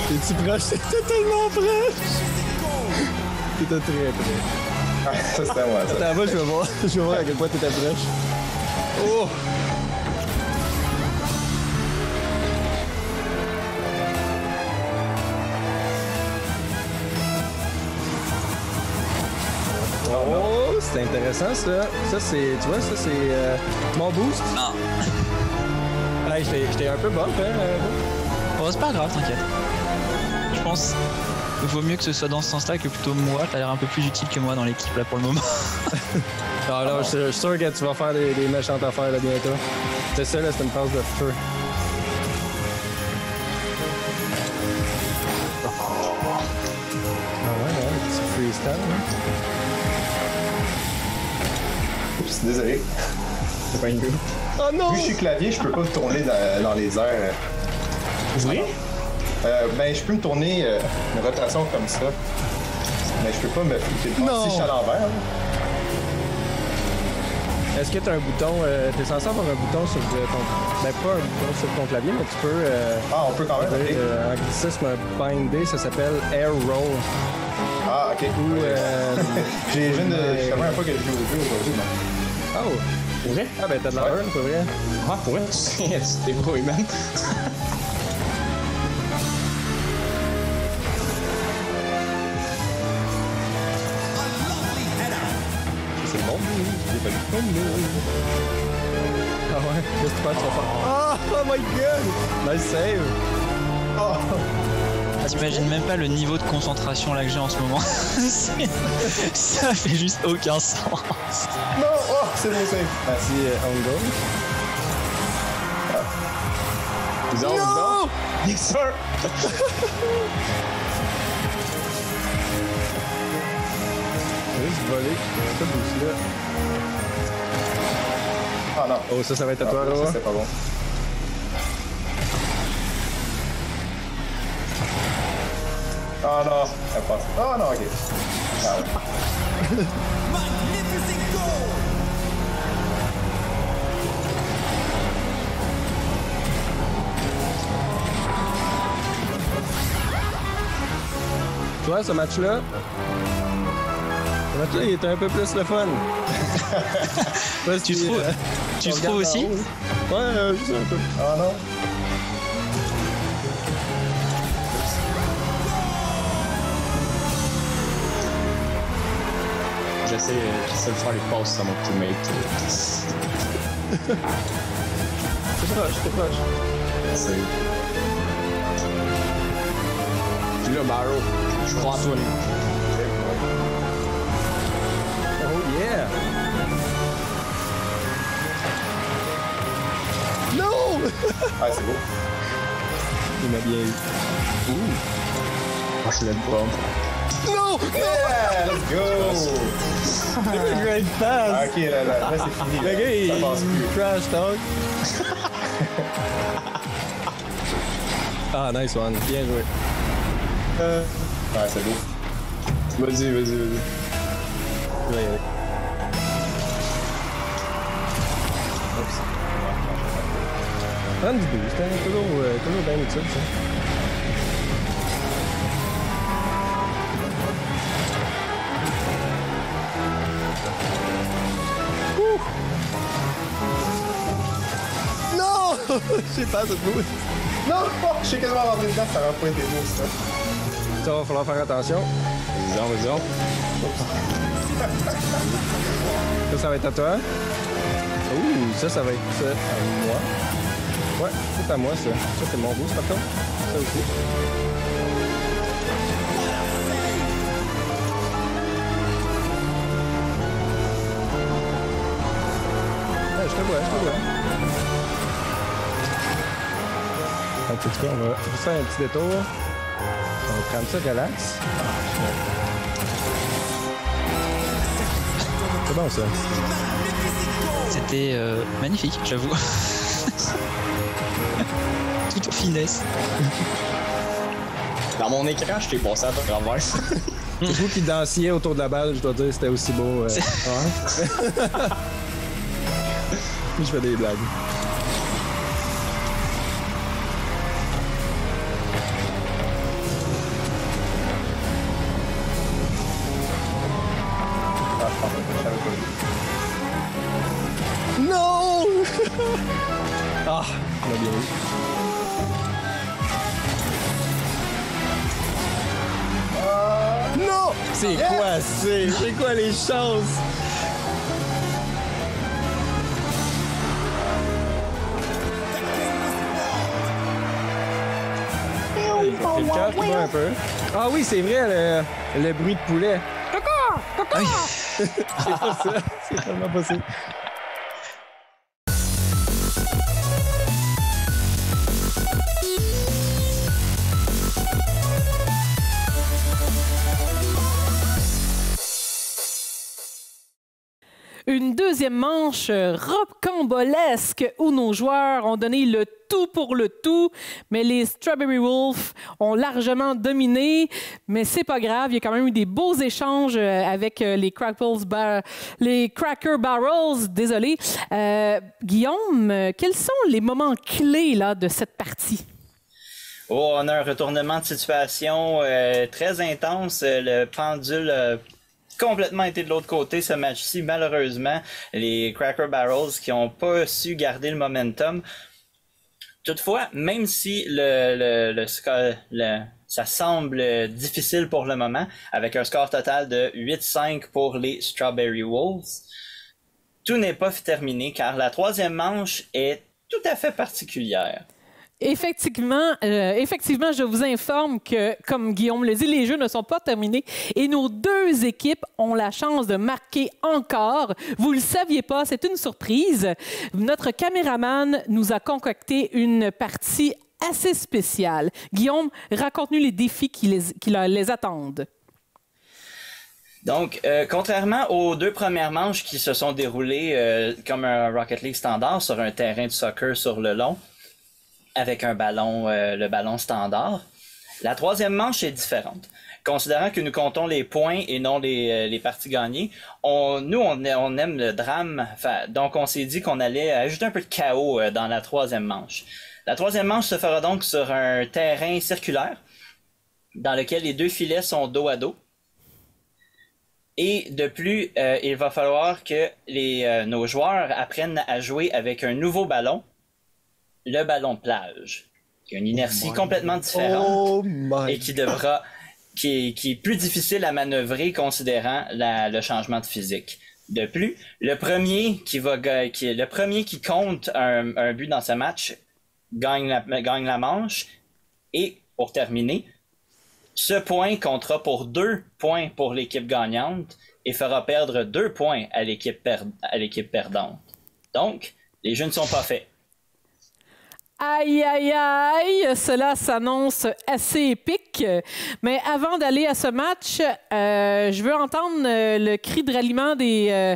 T'es-tu proche? C'était tellement proche! T'étais très proche. Ah, ça, c'était moi, ça. Attends, moi, je vais voir à quel point t'étais proche. Oh! Oh! C'est intéressant, ça. Ça, c'est... Tu vois, ça, c'est... mon boost? Non. Ah, j'étais un peu bump, hein? Oh, c'est pas grave, t'inquiète. Je pense qu'il vaut mieux que ce soit dans ce sens-là que plutôt moi. T'as l'air un peu plus utile que moi dans l'équipe là pour le moment. Alors, je suis sûr que tu vas faire des méchantes affaires là bientôt. C'est ça, là, c'est une passe de feu. Ah ouais, un petit freestyle. Hein? Oups, désolé. C'est pas une gueule. Oh non! Vu que je suis clavier, je peux pas me tourner dans les airs. Oui? Ben, je peux me tourner une rotation comme ça. Mais je peux pas me fliquer le bras si je suis à l'envers. Est-ce que tu as un bouton, t'es censé avoir un bouton sur ton... Ben, pas un bouton sur ton clavier, mais tu peux... ah, on peut quand même, ok. En anglicisme, binder, ça s'appelle air roll. Ah, ok. Ou... j'ai une... C'est la première fois que je joue au jeu aujourd'hui, non? Oh! Pour vrai? Ah, ben, t'as de la burn, pour vrai. Ah, pour vrai? C'était gros, man. Ah ouais, qu'est-ce que tu fais? Oh my god! Nice save! Oh. Ah, t'imagines même pas le niveau de concentration là que j'ai en ce moment. Ça fait juste aucun sens. Non! Oh! C'est bon save! Merci, on go. Ah. Bizarre, bizarre! Mixer! Juste voler, c'est ça, là. Ah non. Oh, ça va être à toi, là. Ça, c'est pas bon. Ah oh, non, elle passe. Ah oh, non, ok. Ah ouais. Magnificent goal! Tu vois, ce match-là? Le match-là, il était un peu plus le fun. Ouais, tu trouves, tu trouves aussi? Ouais, juste un peu. Ah non. J'essaie de faire les passes à mon teammate. C'est proche. Salut. Puis là, Barrel, je crois à toi. Oh yeah! Non! Ah, c'est beau. Il m'a bien eu. Ouh! Oh, je l'aime pas. Non! Yeah! Let's go! C'est une great pass! Ah, ok, là, c'est fini. Le gars, il passe plus. Trash talk. Ah, nice one. Bien joué. Ouais, c'est beau. Vas-y. Oui, oui. Prends du goût, c'était toujours bien utile ça. Ouh! Non! J'ai pas de goût. Non! Oh, je sais quasiment rentré dedans, ça aurait pas été beau ça. Ça va falloir faire attention. Vas-y. Ça va être à toi. Ouh, ça va être ça à moi. Ouais, c'est à moi ça. Ça c'est mon goût, par contre. Ça aussi. Ouais, je te vois. En tout cas, on va faire un petit détour. On va prendre ça relax. C'est bon ça. C'était magnifique, j'avoue. Toute finesse. Dans mon écran, je t'ai passé à travers. Vous qui dansiez autour de la balle, je dois dire, c'était aussi beau. Je fais des blagues. C'est quoi les chances? Il cache tout un peu. Ah oui, c'est vrai, le bruit de poulet. Caca! C'est pas ça, c'est tellement pas ça. Une deuxième manche rocambolesque où nos joueurs ont donné le tout pour le tout, mais les Strawberry Wolves ont largement dominé, mais c'est pas grave, il y a quand même eu des beaux échanges avec les Cracker Barrels, désolé. Guillaume, quels sont les moments clés là, de cette partie? Oh, on a un retournement de situation très intense, le pendule... complètement été de l'autre côté ce match-ci, malheureusement. Les Cracker Barrels qui n'ont pas su garder le momentum. Toutefois, même si ça semble difficile pour le moment, avec un score total de 8-5 pour les Strawberry Wolves, tout n'est pas terminé car la troisième manche est tout à fait particulière. Effectivement, je vous informe que, comme Guillaume le dit, les jeux ne sont pas terminés et nos deux équipes ont la chance de marquer encore. Vous ne le saviez pas, c'est une surprise. Notre caméraman nous a concocté une partie assez spéciale. Guillaume, raconte-nous les défis qui les attendent. Donc, contrairement aux deux premières manches qui se sont déroulées comme un Rocket League standard sur un terrain de soccer sur le long, avec un ballon, le ballon standard. La troisième manche est différente. Considérant que nous comptons les points et non les parties gagnées, nous, on aime le drame, donc on s'est dit qu'on allait ajouter un peu de chaos dans la troisième manche. La troisième manche se fera donc sur un terrain circulaire, dans lequel les deux filets sont dos à dos. Et de plus, il va falloir que nos joueurs apprennent à jouer avec un nouveau ballon, le ballon de plage, qui a une inertie complètement différente et qui est plus difficile à manœuvrer considérant le changement de physique. De plus, le premier qui compte un but dans ce match gagne la manche et, pour terminer, ce point comptera pour 2 points pour l'équipe gagnante et fera perdre 2 points à l'équipe perdante. Donc, les jeux ne sont pas faits. Aïe, aïe, aïe, cela s'annonce assez épique. Mais avant d'aller à ce match, je veux entendre le cri de ralliement des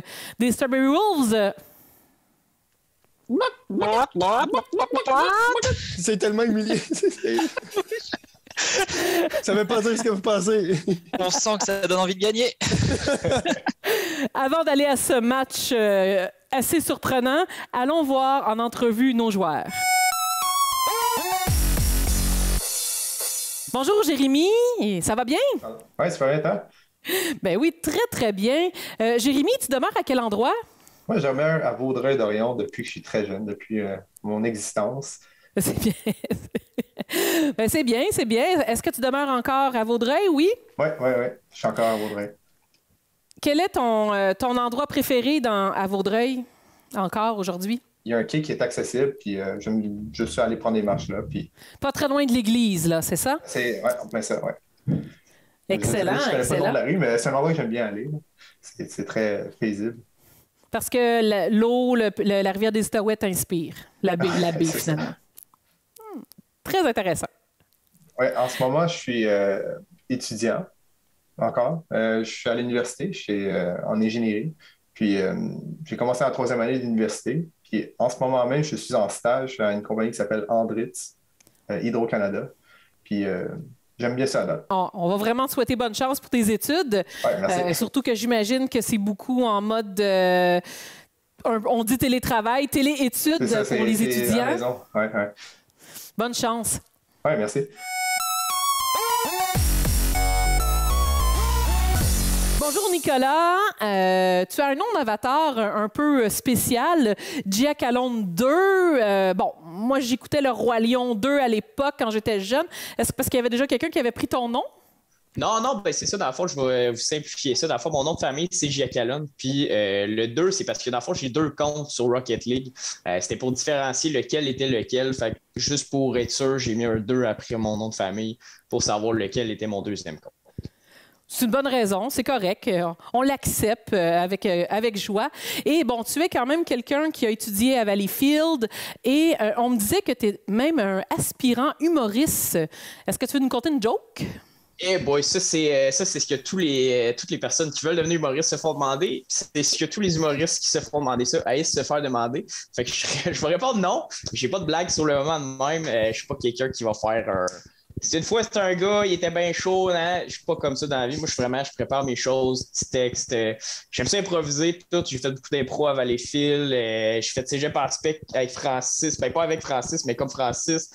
Strawberry Wolves. C'est tellement humilié. Ça veut pas dire ce que vous pensez. On sent que ça donne envie de gagner. Avant d'aller à ce match assez surprenant, allons voir en entrevue nos joueurs. Bonjour Jérémy, ça va bien? Oui, ça va bien, toi? Ben oui, très très bien. Jérémy, tu demeures à quel endroit? Moi, je demeure à Vaudreuil-d'Orion depuis que je suis très jeune, depuis mon existence. C'est bien. Ben, c'est bien, c'est bien. Est-ce que tu demeures encore à Vaudreuil, oui? Oui, je suis encore à Vaudreuil. Quel est ton endroit préféré à Vaudreuil, encore aujourd'hui? Il y a un quai qui est accessible, puis je suis allé prendre des marches là. Puis... Pas très loin de l'église, là, c'est ça? Oui, ça, oui. Excellent, je connais pas le nom de la rue, mais c'est un endroit que j'aime bien aller. C'est très paisible. Parce que l'eau, la rivière des Outaouais t'inspire, la baie finalement. Très intéressant. Oui, en ce moment, je suis étudiant, encore. Je suis à l'université, je suis en ingénierie. Puis j'ai commencé en 3e année d'université. Puis en ce moment même, je suis en stage à une compagnie qui s'appelle Andritz, Hydro-Canada. Puis j'aime bien ça là. On va vraiment te souhaiter bonne chance pour tes études. Ouais, merci. Surtout que j'imagine que c'est beaucoup en mode, on dit télétravail, télé-études pour les étudiants. À raison. Ouais. Bonne chance. Oui, merci. Bonjour Nicolas, tu as un nom d'avatar un peu spécial, Giacalone 2. Bon, moi j'écoutais le Roi Lion 2 à l'époque quand j'étais jeune. Est-ce parce qu'il y avait déjà quelqu'un qui avait pris ton nom? Non, ben c'est ça, dans le fond, je vais vous simplifier ça. Dans le fond, mon nom de famille, c'est Giacalone. Puis le 2, c'est parce que dans le fond, j'ai 2 comptes sur Rocket League. C'était pour différencier lequel était lequel. Fait que juste pour être sûr, j'ai mis un 2 après mon nom de famille pour savoir lequel était mon 2e compte. C'est une bonne raison, c'est correct. On l'accepte avec joie. Et bon, tu es quand même quelqu'un qui a étudié à Valleyfield et on me disait que tu es même un aspirant humoriste. Est-ce que tu veux nous conter une joke? Eh boy, ça c'est ce que toutes les personnes qui veulent devenir humoristes se font demander. C'est ce que tous les humoristes qui se font demander ça aillent se faire demander. Fait que je vais répondre non. J'ai pas de blague sur le moment de même. Je suis pas quelqu'un qui va faire un... Une fois, c'était un gars, il était bien chaud. Hein? Je suis pas comme ça dans la vie. Moi, je prépare mes choses, petits textes. J'aime ça improviser, tout. J'ai fait beaucoup d'impro à Valleyfield. J'ai fait cégep en spec avec Francis. Ben, pas avec Francis, mais comme Francis.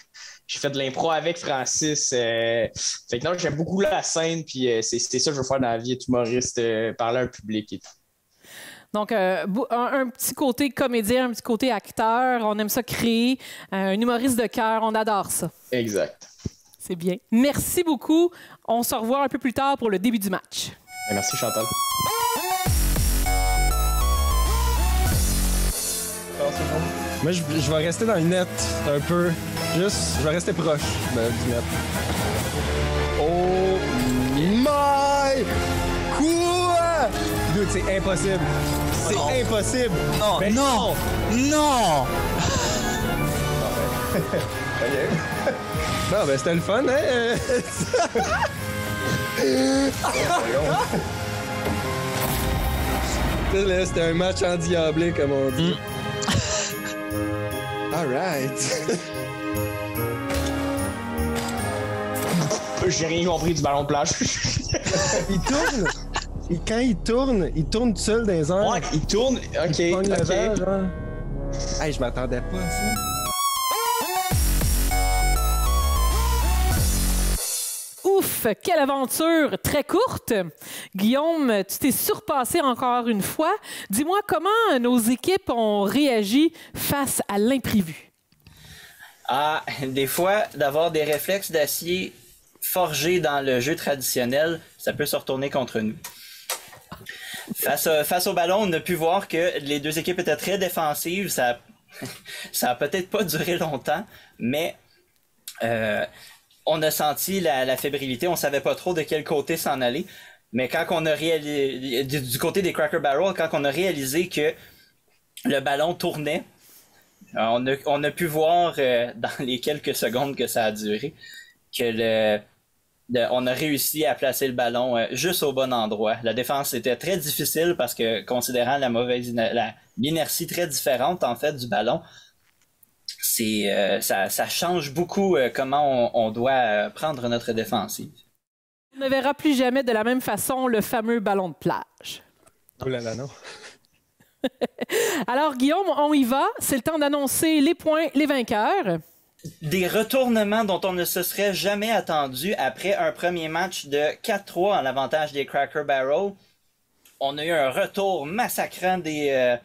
J'ai fait de l'impro avec Francis. Fait que non, j'aime beaucoup la scène. Puis c'est ça que je veux faire dans la vie, être humoriste, parler à un public et tout. Donc, un petit côté comédien, un petit côté acteur. On aime ça créer. Un humoriste de cœur, on adore ça. Exact. C'est bien. Merci beaucoup. On se revoit un peu plus tard pour le début du match. Merci, Chantal. Moi, je vais rester dans le net un peu. Juste, je vais rester proche du net. Oh my! Quoi? Dude, c'est impossible. C'est impossible. Non, mais non, non! Non, ben c'était le fun, hein? C'était un match endiablé, comme on dit. All right. J'ai rien compris du ballon de plage. Il tourne. Et quand il tourne tout seul dans les airs. Ouais, il tourne. OK, il pogne le verre, genre. Hey, je m'attendais pas à ça. Ouf, quelle aventure très courte. Guillaume, tu t'es surpassé encore une fois. Dis-moi, comment nos équipes ont réagi face à l'imprévu? Ah, des fois, d'avoir des réflexes d'acier forgés dans le jeu traditionnel, ça peut se retourner contre nous. Face au ballon, on a pu voir que les deux équipes étaient très défensives. Ça a peut-être pas duré longtemps, mais... on a senti la fébrilité, on savait pas trop de quel côté s'en aller, mais quand on a réalisé, du côté des Cracker Barrels, quand on a réalisé que le ballon tournait, on a pu voir dans les quelques secondes que ça a duré, que on a réussi à placer le ballon juste au bon endroit. La défense était très difficile parce que, considérant l'inertie très différente en fait du ballon, ça change beaucoup comment on doit prendre notre défensive. On ne verra plus jamais de la même façon le fameux ballon de plage. Oh là là, non. Alors, Guillaume, on y va. C'est le temps d'annoncer les points, les vainqueurs. Des retournements dont on ne se serait jamais attendu après un premier match de 4-3 en avantage des Cracker Barrels. On a eu un retour massacrant des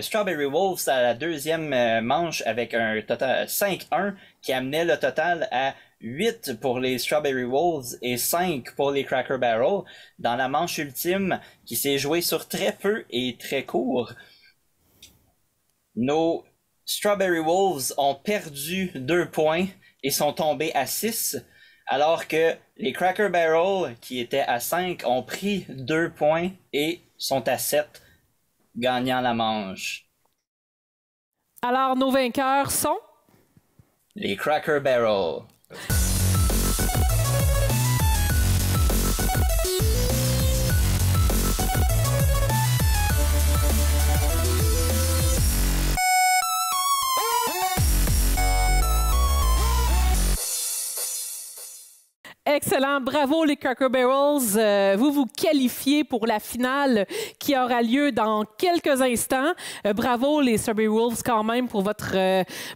Strawberry Wolves à la deuxième manche avec un total 5-1 qui amenait le total à 8 pour les Strawberry Wolves et 5 pour les Cracker Barrels dans la manche ultime qui s'est jouée sur très peu et très court. Nos Strawberry Wolves ont perdu 2 points et sont tombés à 6 alors que les Cracker Barrels qui étaient à 5 ont pris 2 points et sont à 7. Gagnant la manche. Alors, nos vainqueurs sont... les Cracker Barrels. Excellent. Bravo, les Cracker Barrels. Vous vous qualifiez pour la finale qui aura lieu dans quelques instants. Bravo, les Strawberry Wolves, quand même, pour votre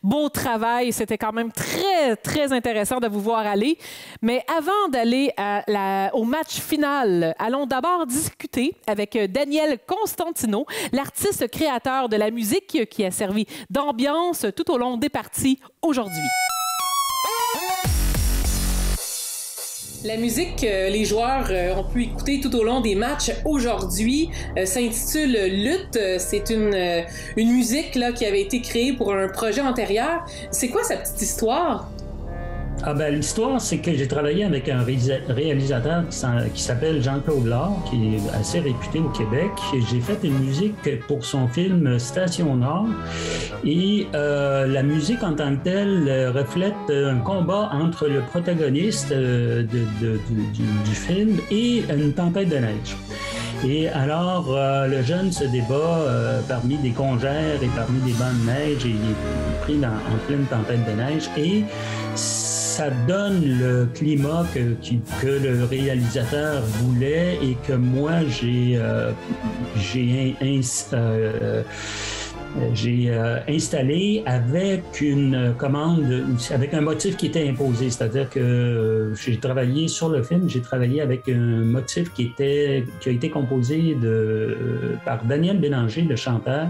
beau travail. C'était quand même très, très intéressant de vous voir aller. Mais avant d'aller au match final, allons d'abord discuter avec Daniel Constantino, l'artiste créateur de la musique qui a servi d'ambiance tout au long des parties aujourd'hui. La musique que les joueurs ont pu écouter tout au long des matchs aujourd'hui s'intitule Lutte. C'est une musique là, qui avait été créée pour un projet antérieur. C'est quoi sa petite histoire? Ah ben, l'histoire, c'est que j'ai travaillé avec un réalisateur qui s'appelle Jean-Claude Lard, qui est assez réputé au Québec. J'ai fait une musique pour son film Station Nord. Et la musique en tant que telle reflète un combat entre le protagoniste du film et une tempête de neige. Et alors, le jeune se débat parmi des congères et parmi des bancs de neige, et il est pris en pleine tempête de neige, et ça donne le climat que le réalisateur voulait et que moi, j'ai installé avec une commande, avec un motif qui était imposé, c'est-à-dire que j'ai travaillé sur le film, j'ai travaillé avec un motif qui a été composé par Daniel Bélanger, le chanteur.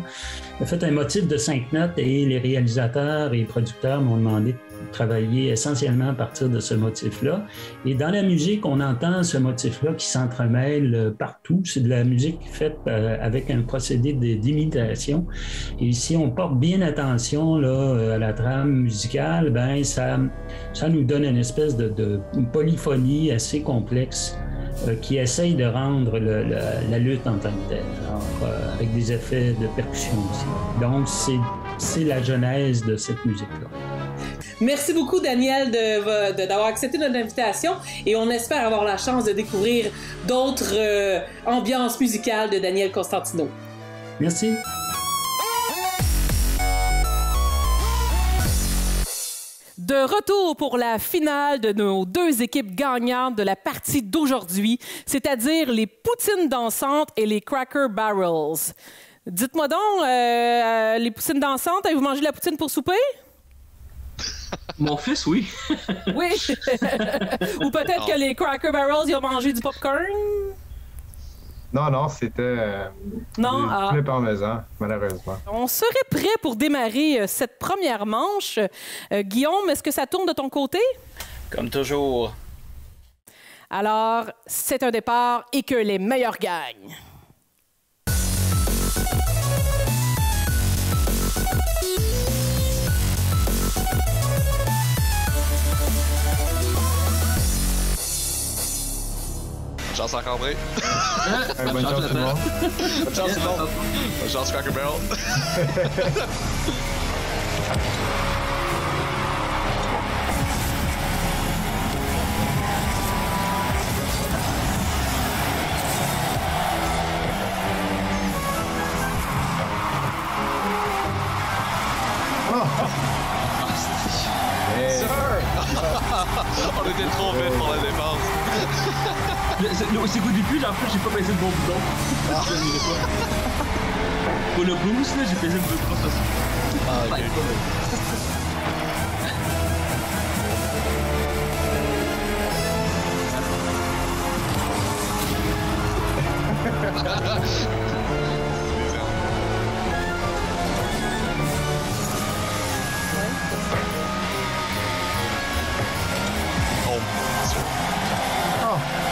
Il a fait un motif de 5 notes et les réalisateurs et producteurs m'ont demandé de travailler essentiellement à partir de ce motif-là. Et dans la musique, on entend ce motif-là qui s'entremêle partout. C'est de la musique faite avec un procédé d'imitation. Et si on porte bien attention là, à la trame musicale, ben ça nous donne une espèce de polyphonie assez complexe qui essaye de rendre la lutte en tant que telle, alors, avec des effets de percussion aussi. Donc, c'est la genèse de cette musique-là. Merci beaucoup, Daniel, d'avoir accepté notre invitation et on espère avoir la chance de découvrir d'autres ambiances musicales de Daniel Constantino. Merci. De retour pour la finale de nos 2 équipes gagnantes de la partie d'aujourd'hui, c'est-à-dire les Poutines dansantes et les Cracker Barrels. Dites-moi donc, les Poutines dansantes, avez-vous mangé de la poutine pour souper? Mon fils, oui. Oui. Ou peut-être que les Cracker Barrels, ils ont mangé du popcorn? Non, c'était le parmesan, malheureusement. On serait prêt pour démarrer cette première manche. Guillaume, est-ce que ça tourne de ton côté? Comme toujours. Alors, c'est un départ et que les meilleurs gagnent. Bonne chance encore, Bré. Bonne chance, tout le monde. Bonne chance, tout le monde. Bonne chance, Cracker Barrel. On était trop bêtes pour la défense. C'est coup du cul, là, en fait, j'ai pas baissé le bon bouton. Ah. Pour le boost, là, j'ai baissé le bon bouton. Ah, ok.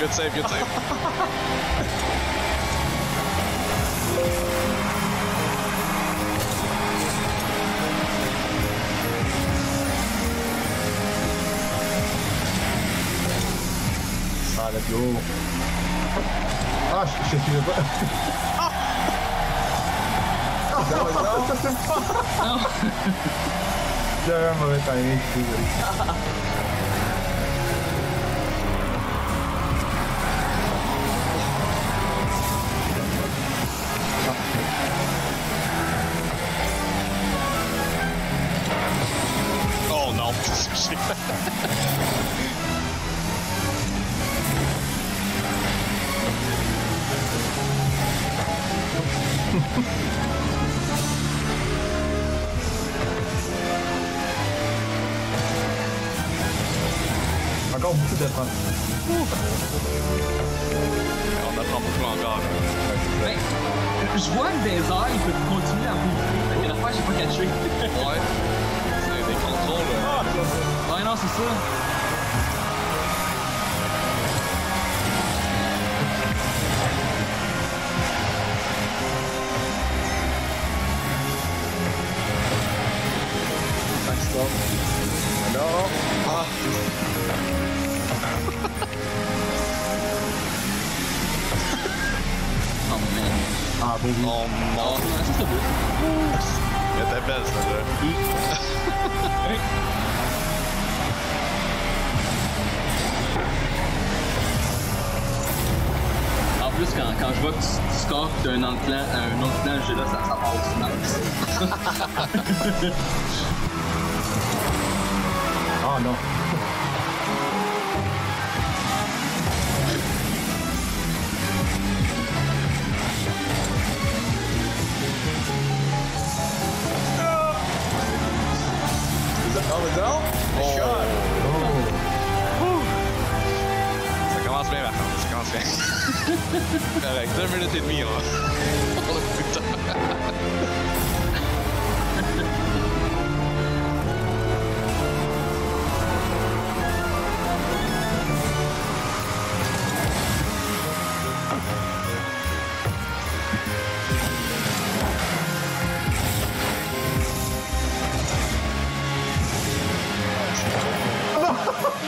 Good save, good save. Ah, let's go. Ah, je suis pas. Ah! J'ai un mauvais timing, je suis désolé. Encore beaucoup d'apprendre. On apprend beaucoup encore. Ben, je vois que des heures, il peut continuer à bouger. Mais l'affaire, j'ai pas catché. Ouais. C'est des contrôles. Ouais, non, c'est ça. Alors... Ah. pas. Oh man. Ah bon. Oh non. C'est trop beau. Elle était belle celle-là. Plus quand je vois que tu scores d'un autre plan à un autre plan, j'ai là, ça part aussi mal. Oh non. Oh, is that all? Oh. Shot. Oh. Ça commence bien, par contre. Ça commence bien. Avec 2 minutes et demie, hein. Oh putain.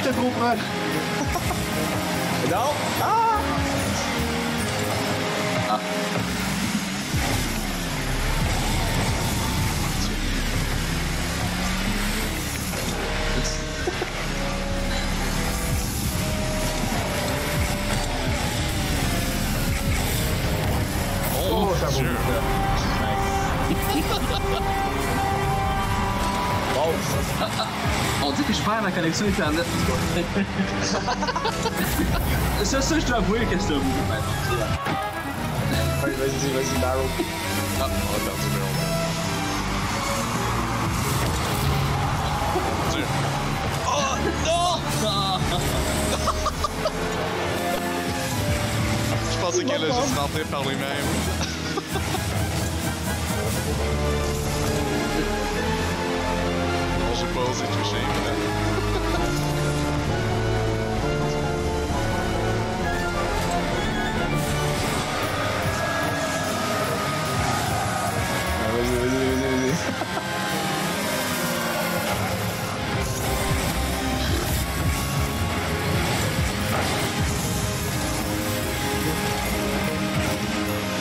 T'es trop proche. Non. Ah. On dit que je perds ma connexion internet. Ça, je dois avouer que c'est un mouvement. Vas-y, Barrel. Ah, on a perdu, mais on a perdu. Oh non! Je pensais qu'elle a juste rentré par lui-même. Je n'ai pas osé toucher, vas-y.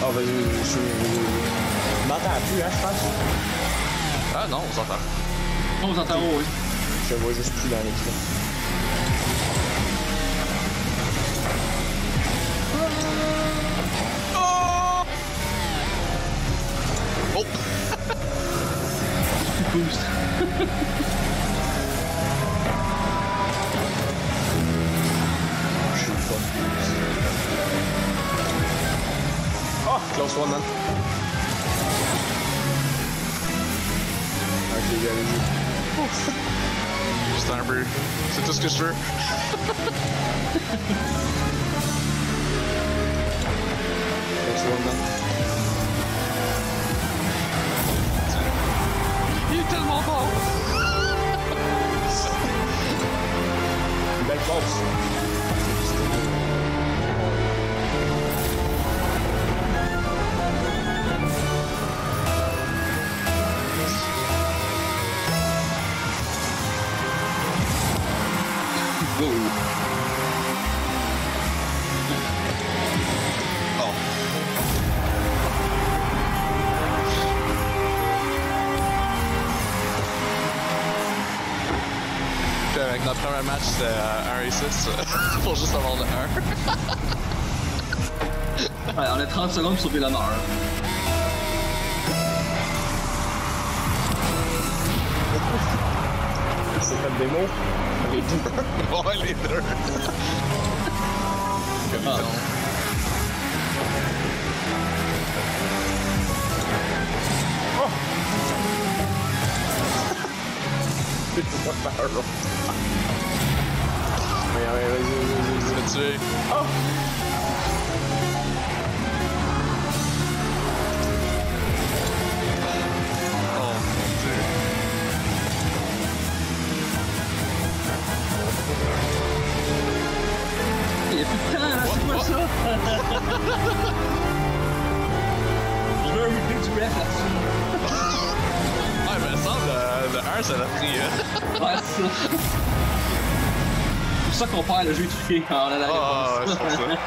Oh, vas-y. M'entends plus, hein, je pense? Ah non, on s'entend. On vous entend, oui. Je vois juste plus dans l'écran. Oh! Oh! Boost. Je suis fort. Oh! Close one, man. Ok, allez-y. Juste un peu. C'est tout ce que je veux. Il est tellement fort! Une belle pause. Oh! Puis avec notre premier match, c'était 1 et 6. Pour juste avoir le 1. Ouais, on a 30 secondes pour sauver la mort. C'est pas de démo? Les deux. Oh, les deux. Comme ils ont. Oh! C'est quoi, Barrel? Vas-y. Oh! Il n'y a plus de temps, là, c'est quoi ça? Je veux un replay du ref là-dessus. Ouais, mais ça, le 1, ça l'a pris. Ouais, c'est ça. pour ça qu'on perd le jeu truqué quand on a la réponse. Ah, ouais, je pense ça.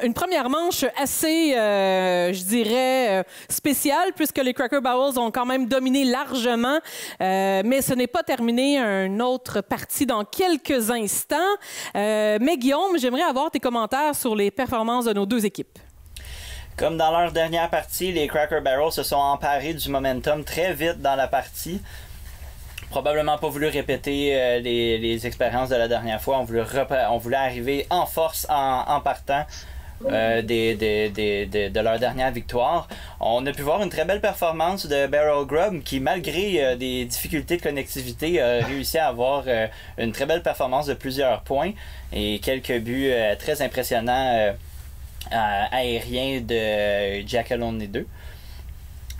Une première manche assez, je dirais, spéciale, puisque les Cracker Barrels ont quand même dominé largement. Mais ce n'est pas terminé. Une autre partie dans quelques instants. Mais Guillaume, j'aimerais avoir tes commentaires sur les performances de nos deux équipes. Comme dans leur dernière partie, les Cracker Barrels se sont emparés du momentum très vite dans la partie. Probablement pas voulu répéter les expériences de la dernière fois. On voulait arriver en force en partant. De leur dernière victoire. On a pu voir une très belle performance de Barrel Grub qui, malgré des difficultés de connectivité, a réussi à avoir une très belle performance de plusieurs points et quelques buts très impressionnants aériens de Giacalone 2.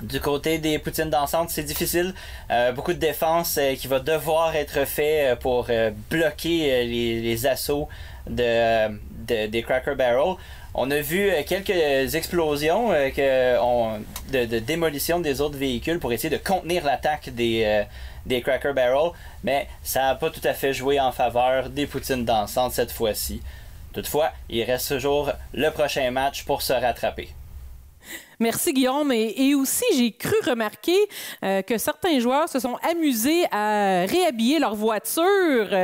Du côté des Poutines dansantes, c'est difficile. Beaucoup de défense qui va devoir être fait pour bloquer les assauts des Cracker Barrel. On a vu quelques explosions de démolition des autres véhicules pour essayer de contenir l'attaque des Cracker Barrel, mais ça n'a pas tout à fait joué en faveur des Poutines dansantes cette fois-ci. Toutefois, il reste toujours le prochain match pour se rattraper. Merci Guillaume. Et aussi, j'ai cru remarquer que certains joueurs se sont amusés à réhabiller leur voiture.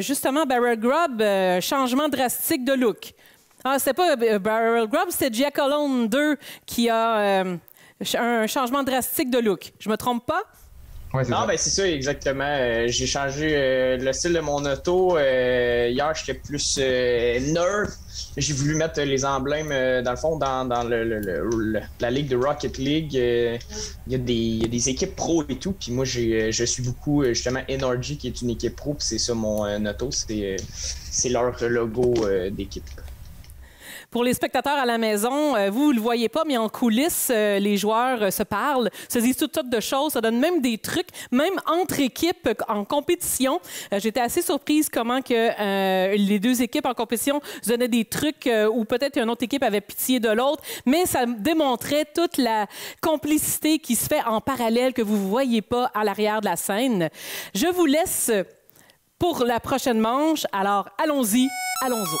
Justement, Barrel Grub, changement drastique de look. Ah, c'est pas Barrel Grub, c'est Giacalone 2 qui a un changement drastique de look. Je me trompe pas? Ouais, non, ben c'est ça, exactement. J'ai changé le style de mon auto. Hier, j'étais plus nerf. J'ai voulu mettre les emblèmes, dans le fond, dans la ligue de Rocket League. Il y a des équipes pro et tout. Puis moi, je suis beaucoup, justement, NRG, qui est une équipe pro. Puis c'est ça, mon auto. C'est leur logo d'équipe. Pour les spectateurs à la maison, vous ne le voyez pas, mais en coulisses, les joueurs se parlent, se disent toutes sortes de choses, ça donne même des trucs, même entre équipes, en compétition. J'étais assez surprise comment que les deux équipes en compétition se donnaient des trucs où peut-être une autre équipe avait pitié de l'autre, mais ça démontrait toute la complicité qui se fait en parallèle que vous ne voyez pas à l'arrière de la scène. Je vous laisse pour la prochaine manche, alors allons-y, allons-y.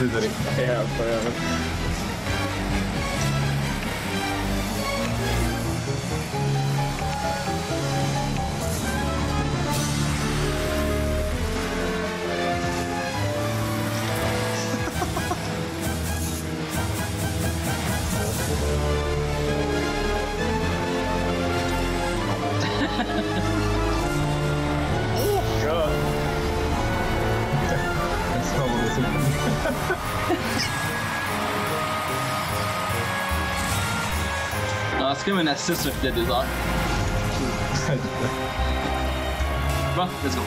Désolé. C'est comme un assist sur le filet des airs. Bon, let's go.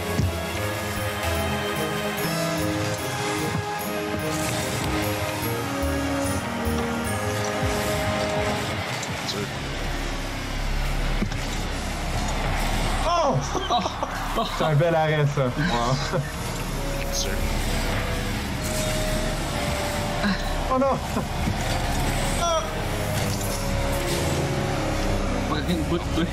Oh! Oh! Oh! C'est un bel arrêt, ça. Wow. Oh non! Une bout de truc.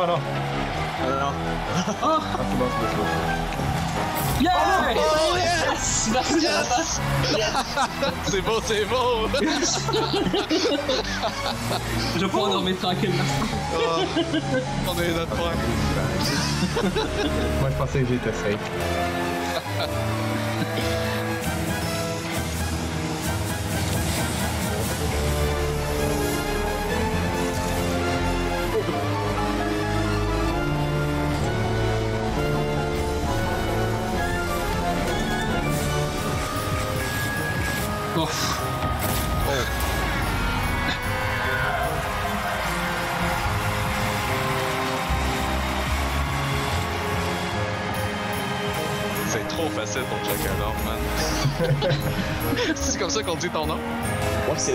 Oh non. Non. Oh! Yes! Oh yes! Yes! C'est bon, c'est bon! Je vais pouvoir dormir tranquillement. Oh. On est notre point. Moi, je pensais que j'étais safe. Oh. C'est trop facile pour Giacalone, man. C'est comme ça qu'on dit ton nom? Ouais, c'est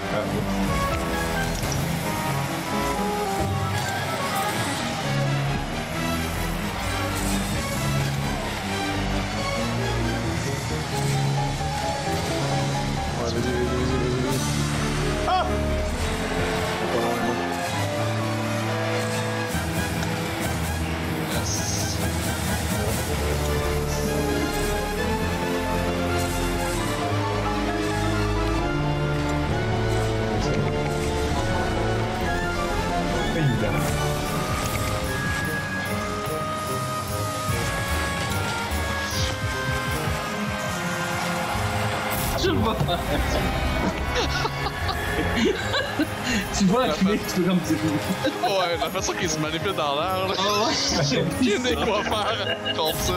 Tu vois la clé, tu peux comme dire. Ouais, la façon qu'il se manipule dans l'air, là. Oh ouais, j'ai des quoi faire contre ça.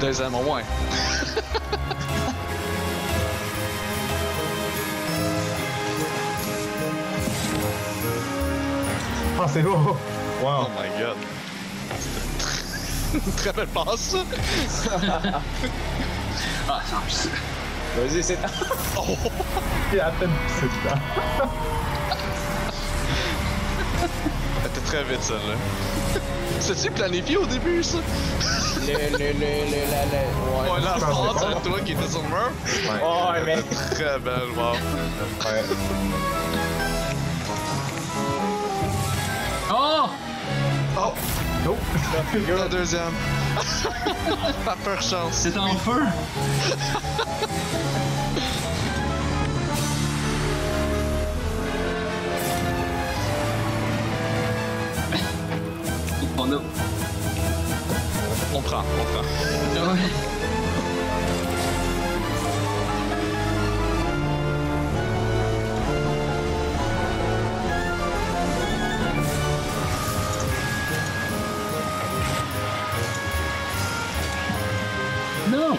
Deuxième au moins. Ah, c'est beau! Wow! Oh my god! C'était une très belle passe! Ah, c'est un... Vas-y, c'est... Oh! Il a à peine poussé dedans. C'était très vite, celle-là. C'est-tu planifié au début, ça? Ouais, la France, c'est toi qui étais sur le mur. Ouais, oh, ouais, mais... Très belle, wow. Ouais. Oh! Oh! Oh! La deuxième. Pas peur chance. C'est en feu? Oh non. On prend, on prend. Ouais. Non.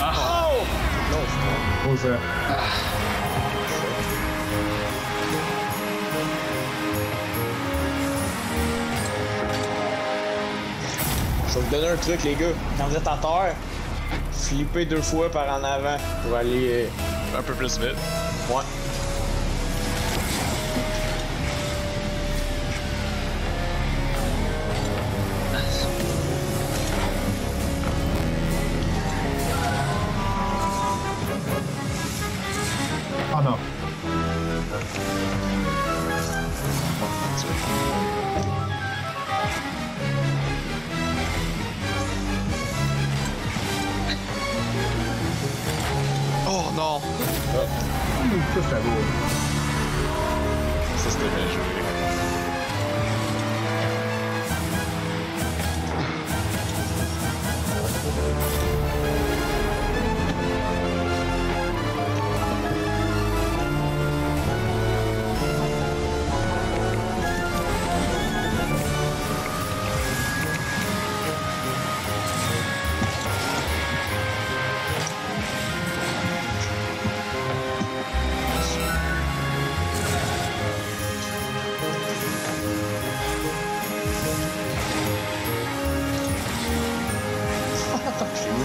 Ah. Oh. Non, c'est pas. Oh, ça. Ah. Je vais vous donner un truc, les gars. Quand vous êtes à terre, flippez deux fois par en avant pour aller... Un peu plus vite. Ouais. Oh non. Non! Ça, ça vaut. Ça, c'était bien joué.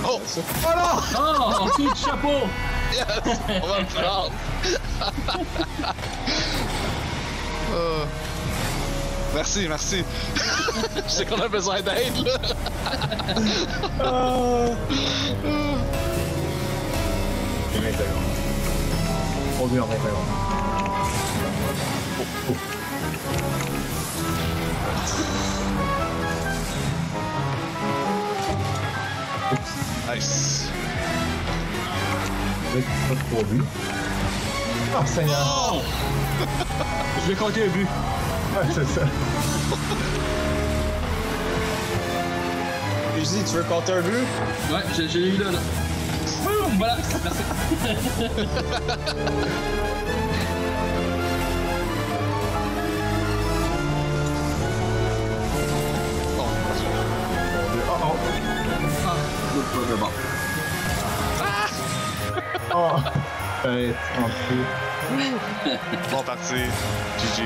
Oh, oh non, oh, coup de chapeau. Yes, on va le prendre. Merci, merci. Je sais qu'on a besoin d'aide, là. Au mur, mec, oh. Nice. Pour lui. Oh, Seigneur. Oh! Je vais compter un but. Ouais, c'est ça. Je dis, tu veux compter un but? Ouais, j'ai eu là. Voilà, merci. Bon parti, GG. Je sais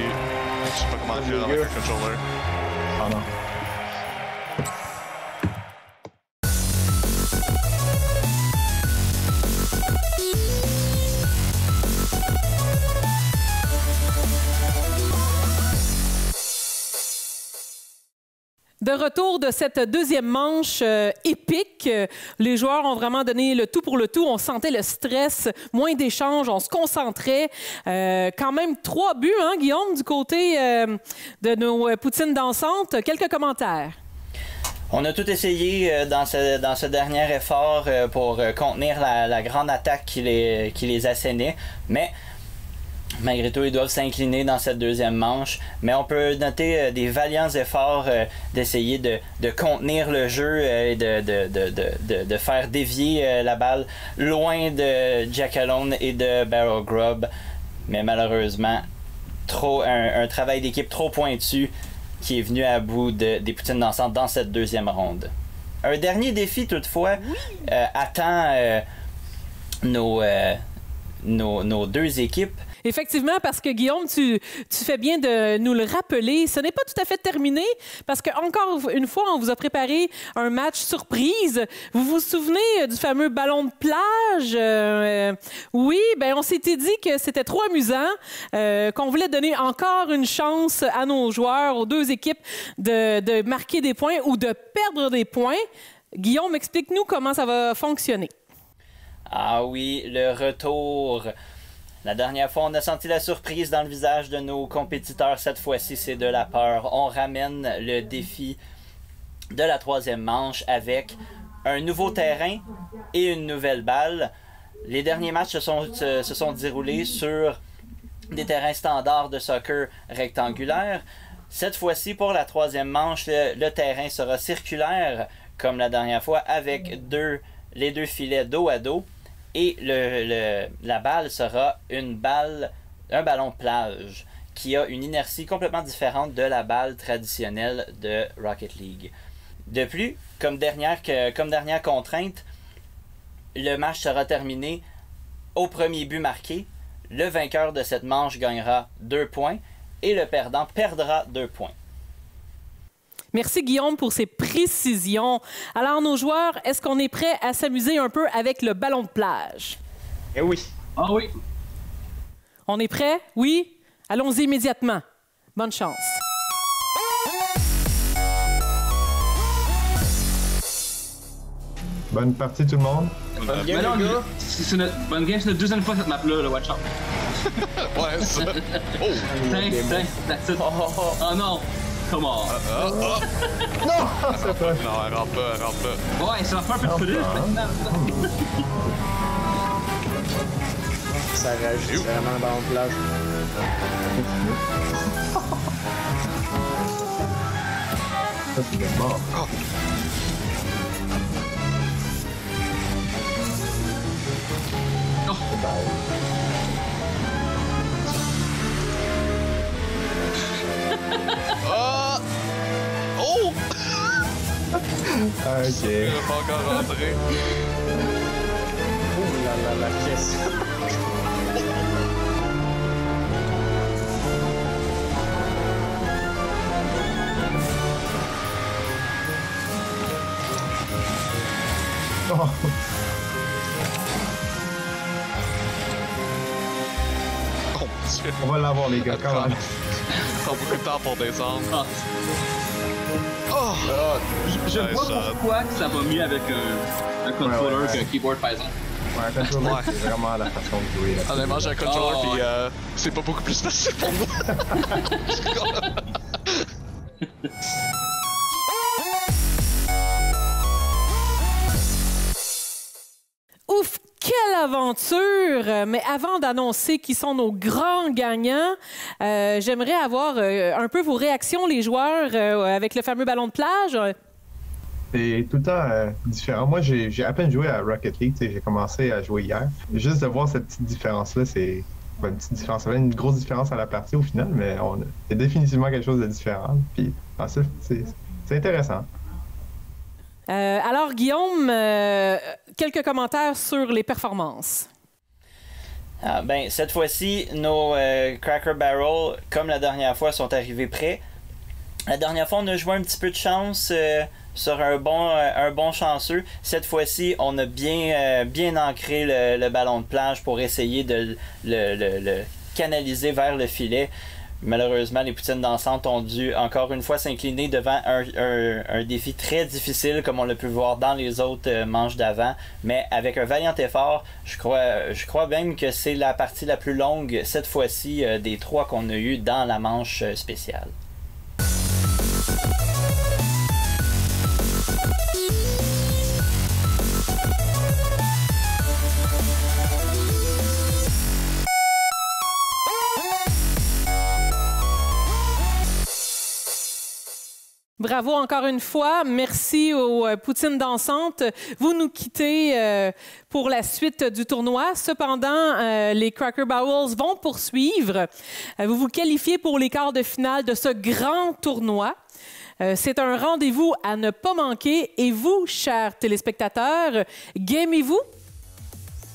pas comment faire avec un controller. Oh non. De retour de cette deuxième manche épique, les joueurs ont vraiment donné le tout pour le tout. On sentait le stress, moins d'échanges, on se concentrait. Quand même 3 buts, hein, Guillaume, du côté de nos poutines dansantes. Quelques commentaires. On a tout essayé dans ce dernier effort pour contenir la grande attaque qui les assénait, mais... malgré tout, ils doivent s'incliner dans cette deuxième manche. Mais on peut noter des valiants efforts d'essayer de contenir le jeu et de faire dévier la balle loin de Giacalone et de Barrel Grub. Mais malheureusement, un travail d'équipe trop pointu qui est venu à bout des poutines dansantes dans cette deuxième ronde. Un dernier défi toutefois attend nos deux équipes. Effectivement, parce que Guillaume, tu fais bien de nous le rappeler. Ce n'est pas tout à fait terminé, parce qu'encore une fois, on vous a préparé un match surprise. Vous vous souvenez du fameux ballon de plage? Oui, ben on s'était dit que c'était trop amusant, qu'on voulait donner encore une chance à nos joueurs, aux deux équipes, de marquer des points ou de perdre des points. Guillaume, explique-nous comment ça va fonctionner. Ah oui, le retour... La dernière fois, on a senti la surprise dans le visage de nos compétiteurs. Cette fois-ci, c'est de la peur. On ramène le défi de la troisième manche avec un nouveau terrain et une nouvelle balle. Les derniers matchs se sont déroulés sur des terrains standards de soccer rectangulaires. Cette fois-ci, pour la troisième manche, le terrain sera circulaire, comme la dernière fois, avec les deux filets dos à dos. Et la balle sera un ballon plage qui a une inertie complètement différente de la balle traditionnelle de Rocket League. De plus, comme dernière contrainte, le match sera terminé au premier but marqué. Le vainqueur de cette manche gagnera 2 points et le perdant perdra 2 points. Merci, Guillaume, pour ces précisions. Alors, nos joueurs, est-ce qu'on est prêts à s'amuser un peu avec le ballon de plage? Eh oui. Ah oui. On est prêts? Oui? Allons-y immédiatement. Bonne chance. Bonne partie, tout le monde. Bonne game, les gars. Bonne game, c'est notre deuxième fois cette map-là, le watch out. Ouais, ça. Oh! Putain, oh non! Come on! Non! Elle rentre pas, elle rentre pas. Ouais, ça va faire un peu de plus maintenant. Ça rajoute vraiment dans le plage. Ça, c'est bien mort. Non! Oh! Ok. Je vais pas encore rentrer. Oh là là, la caisse. non. Oh, Dieu. On va l'avoir les gars, quand même. On a beaucoup de temps pour descendre. Oh! Je vois pourquoi ça va mieux avec un controller qu'un keyboard par exemple. Ouais, un controller c'est vraiment la façon de jouer. Honnêtement, j'ai un controller puis c'est pas beaucoup plus facile pour moi. Ouf! Quelle aventure! Mais avant d'annoncer qui sont nos grands gagnants, j'aimerais avoir un peu vos réactions, les joueurs, avec le fameux ballon de plage. C'est tout le temps différent. Moi, j'ai à peine joué à Rocket League. J'ai commencé à jouer hier. Juste de voir cette petite différence-là, c'est une petite différence. Ça fait une grosse différence à la partie au final, mais c'est définitivement quelque chose de différent. Puis ensuite, c'est intéressant. Alors, Guillaume, quelques commentaires sur les performances. Ah, ben, cette fois-ci, nos Cracker Barrels, comme la dernière fois, sont arrivés prêts. La dernière fois, on a joué un petit peu de chance sur un bon chanceux. Cette fois-ci, on a bien ancré le ballon de plage pour essayer de le canaliser vers le filet. Malheureusement, les Poutines dansantes ont dû encore une fois s'incliner devant un défi très difficile, comme on l'a pu voir dans les autres manches d'avant. Mais avec un vaillant effort, je crois même que c'est la partie la plus longue, cette fois-ci, des trois qu'on a eues dans la manche spéciale. Bravo encore une fois. Merci aux Poutines dansantes. Vous nous quittez pour la suite du tournoi. Cependant, les Cracker Barrels vont poursuivre. Vous vous qualifiez pour les quarts de finale de ce grand tournoi. C'est un rendez-vous à ne pas manquer. Et vous, chers téléspectateurs, gamez-vous.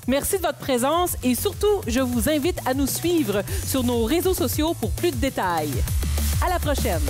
Merci de votre présence. Et surtout, je vous invite à nous suivre sur nos réseaux sociaux pour plus de détails. À la prochaine.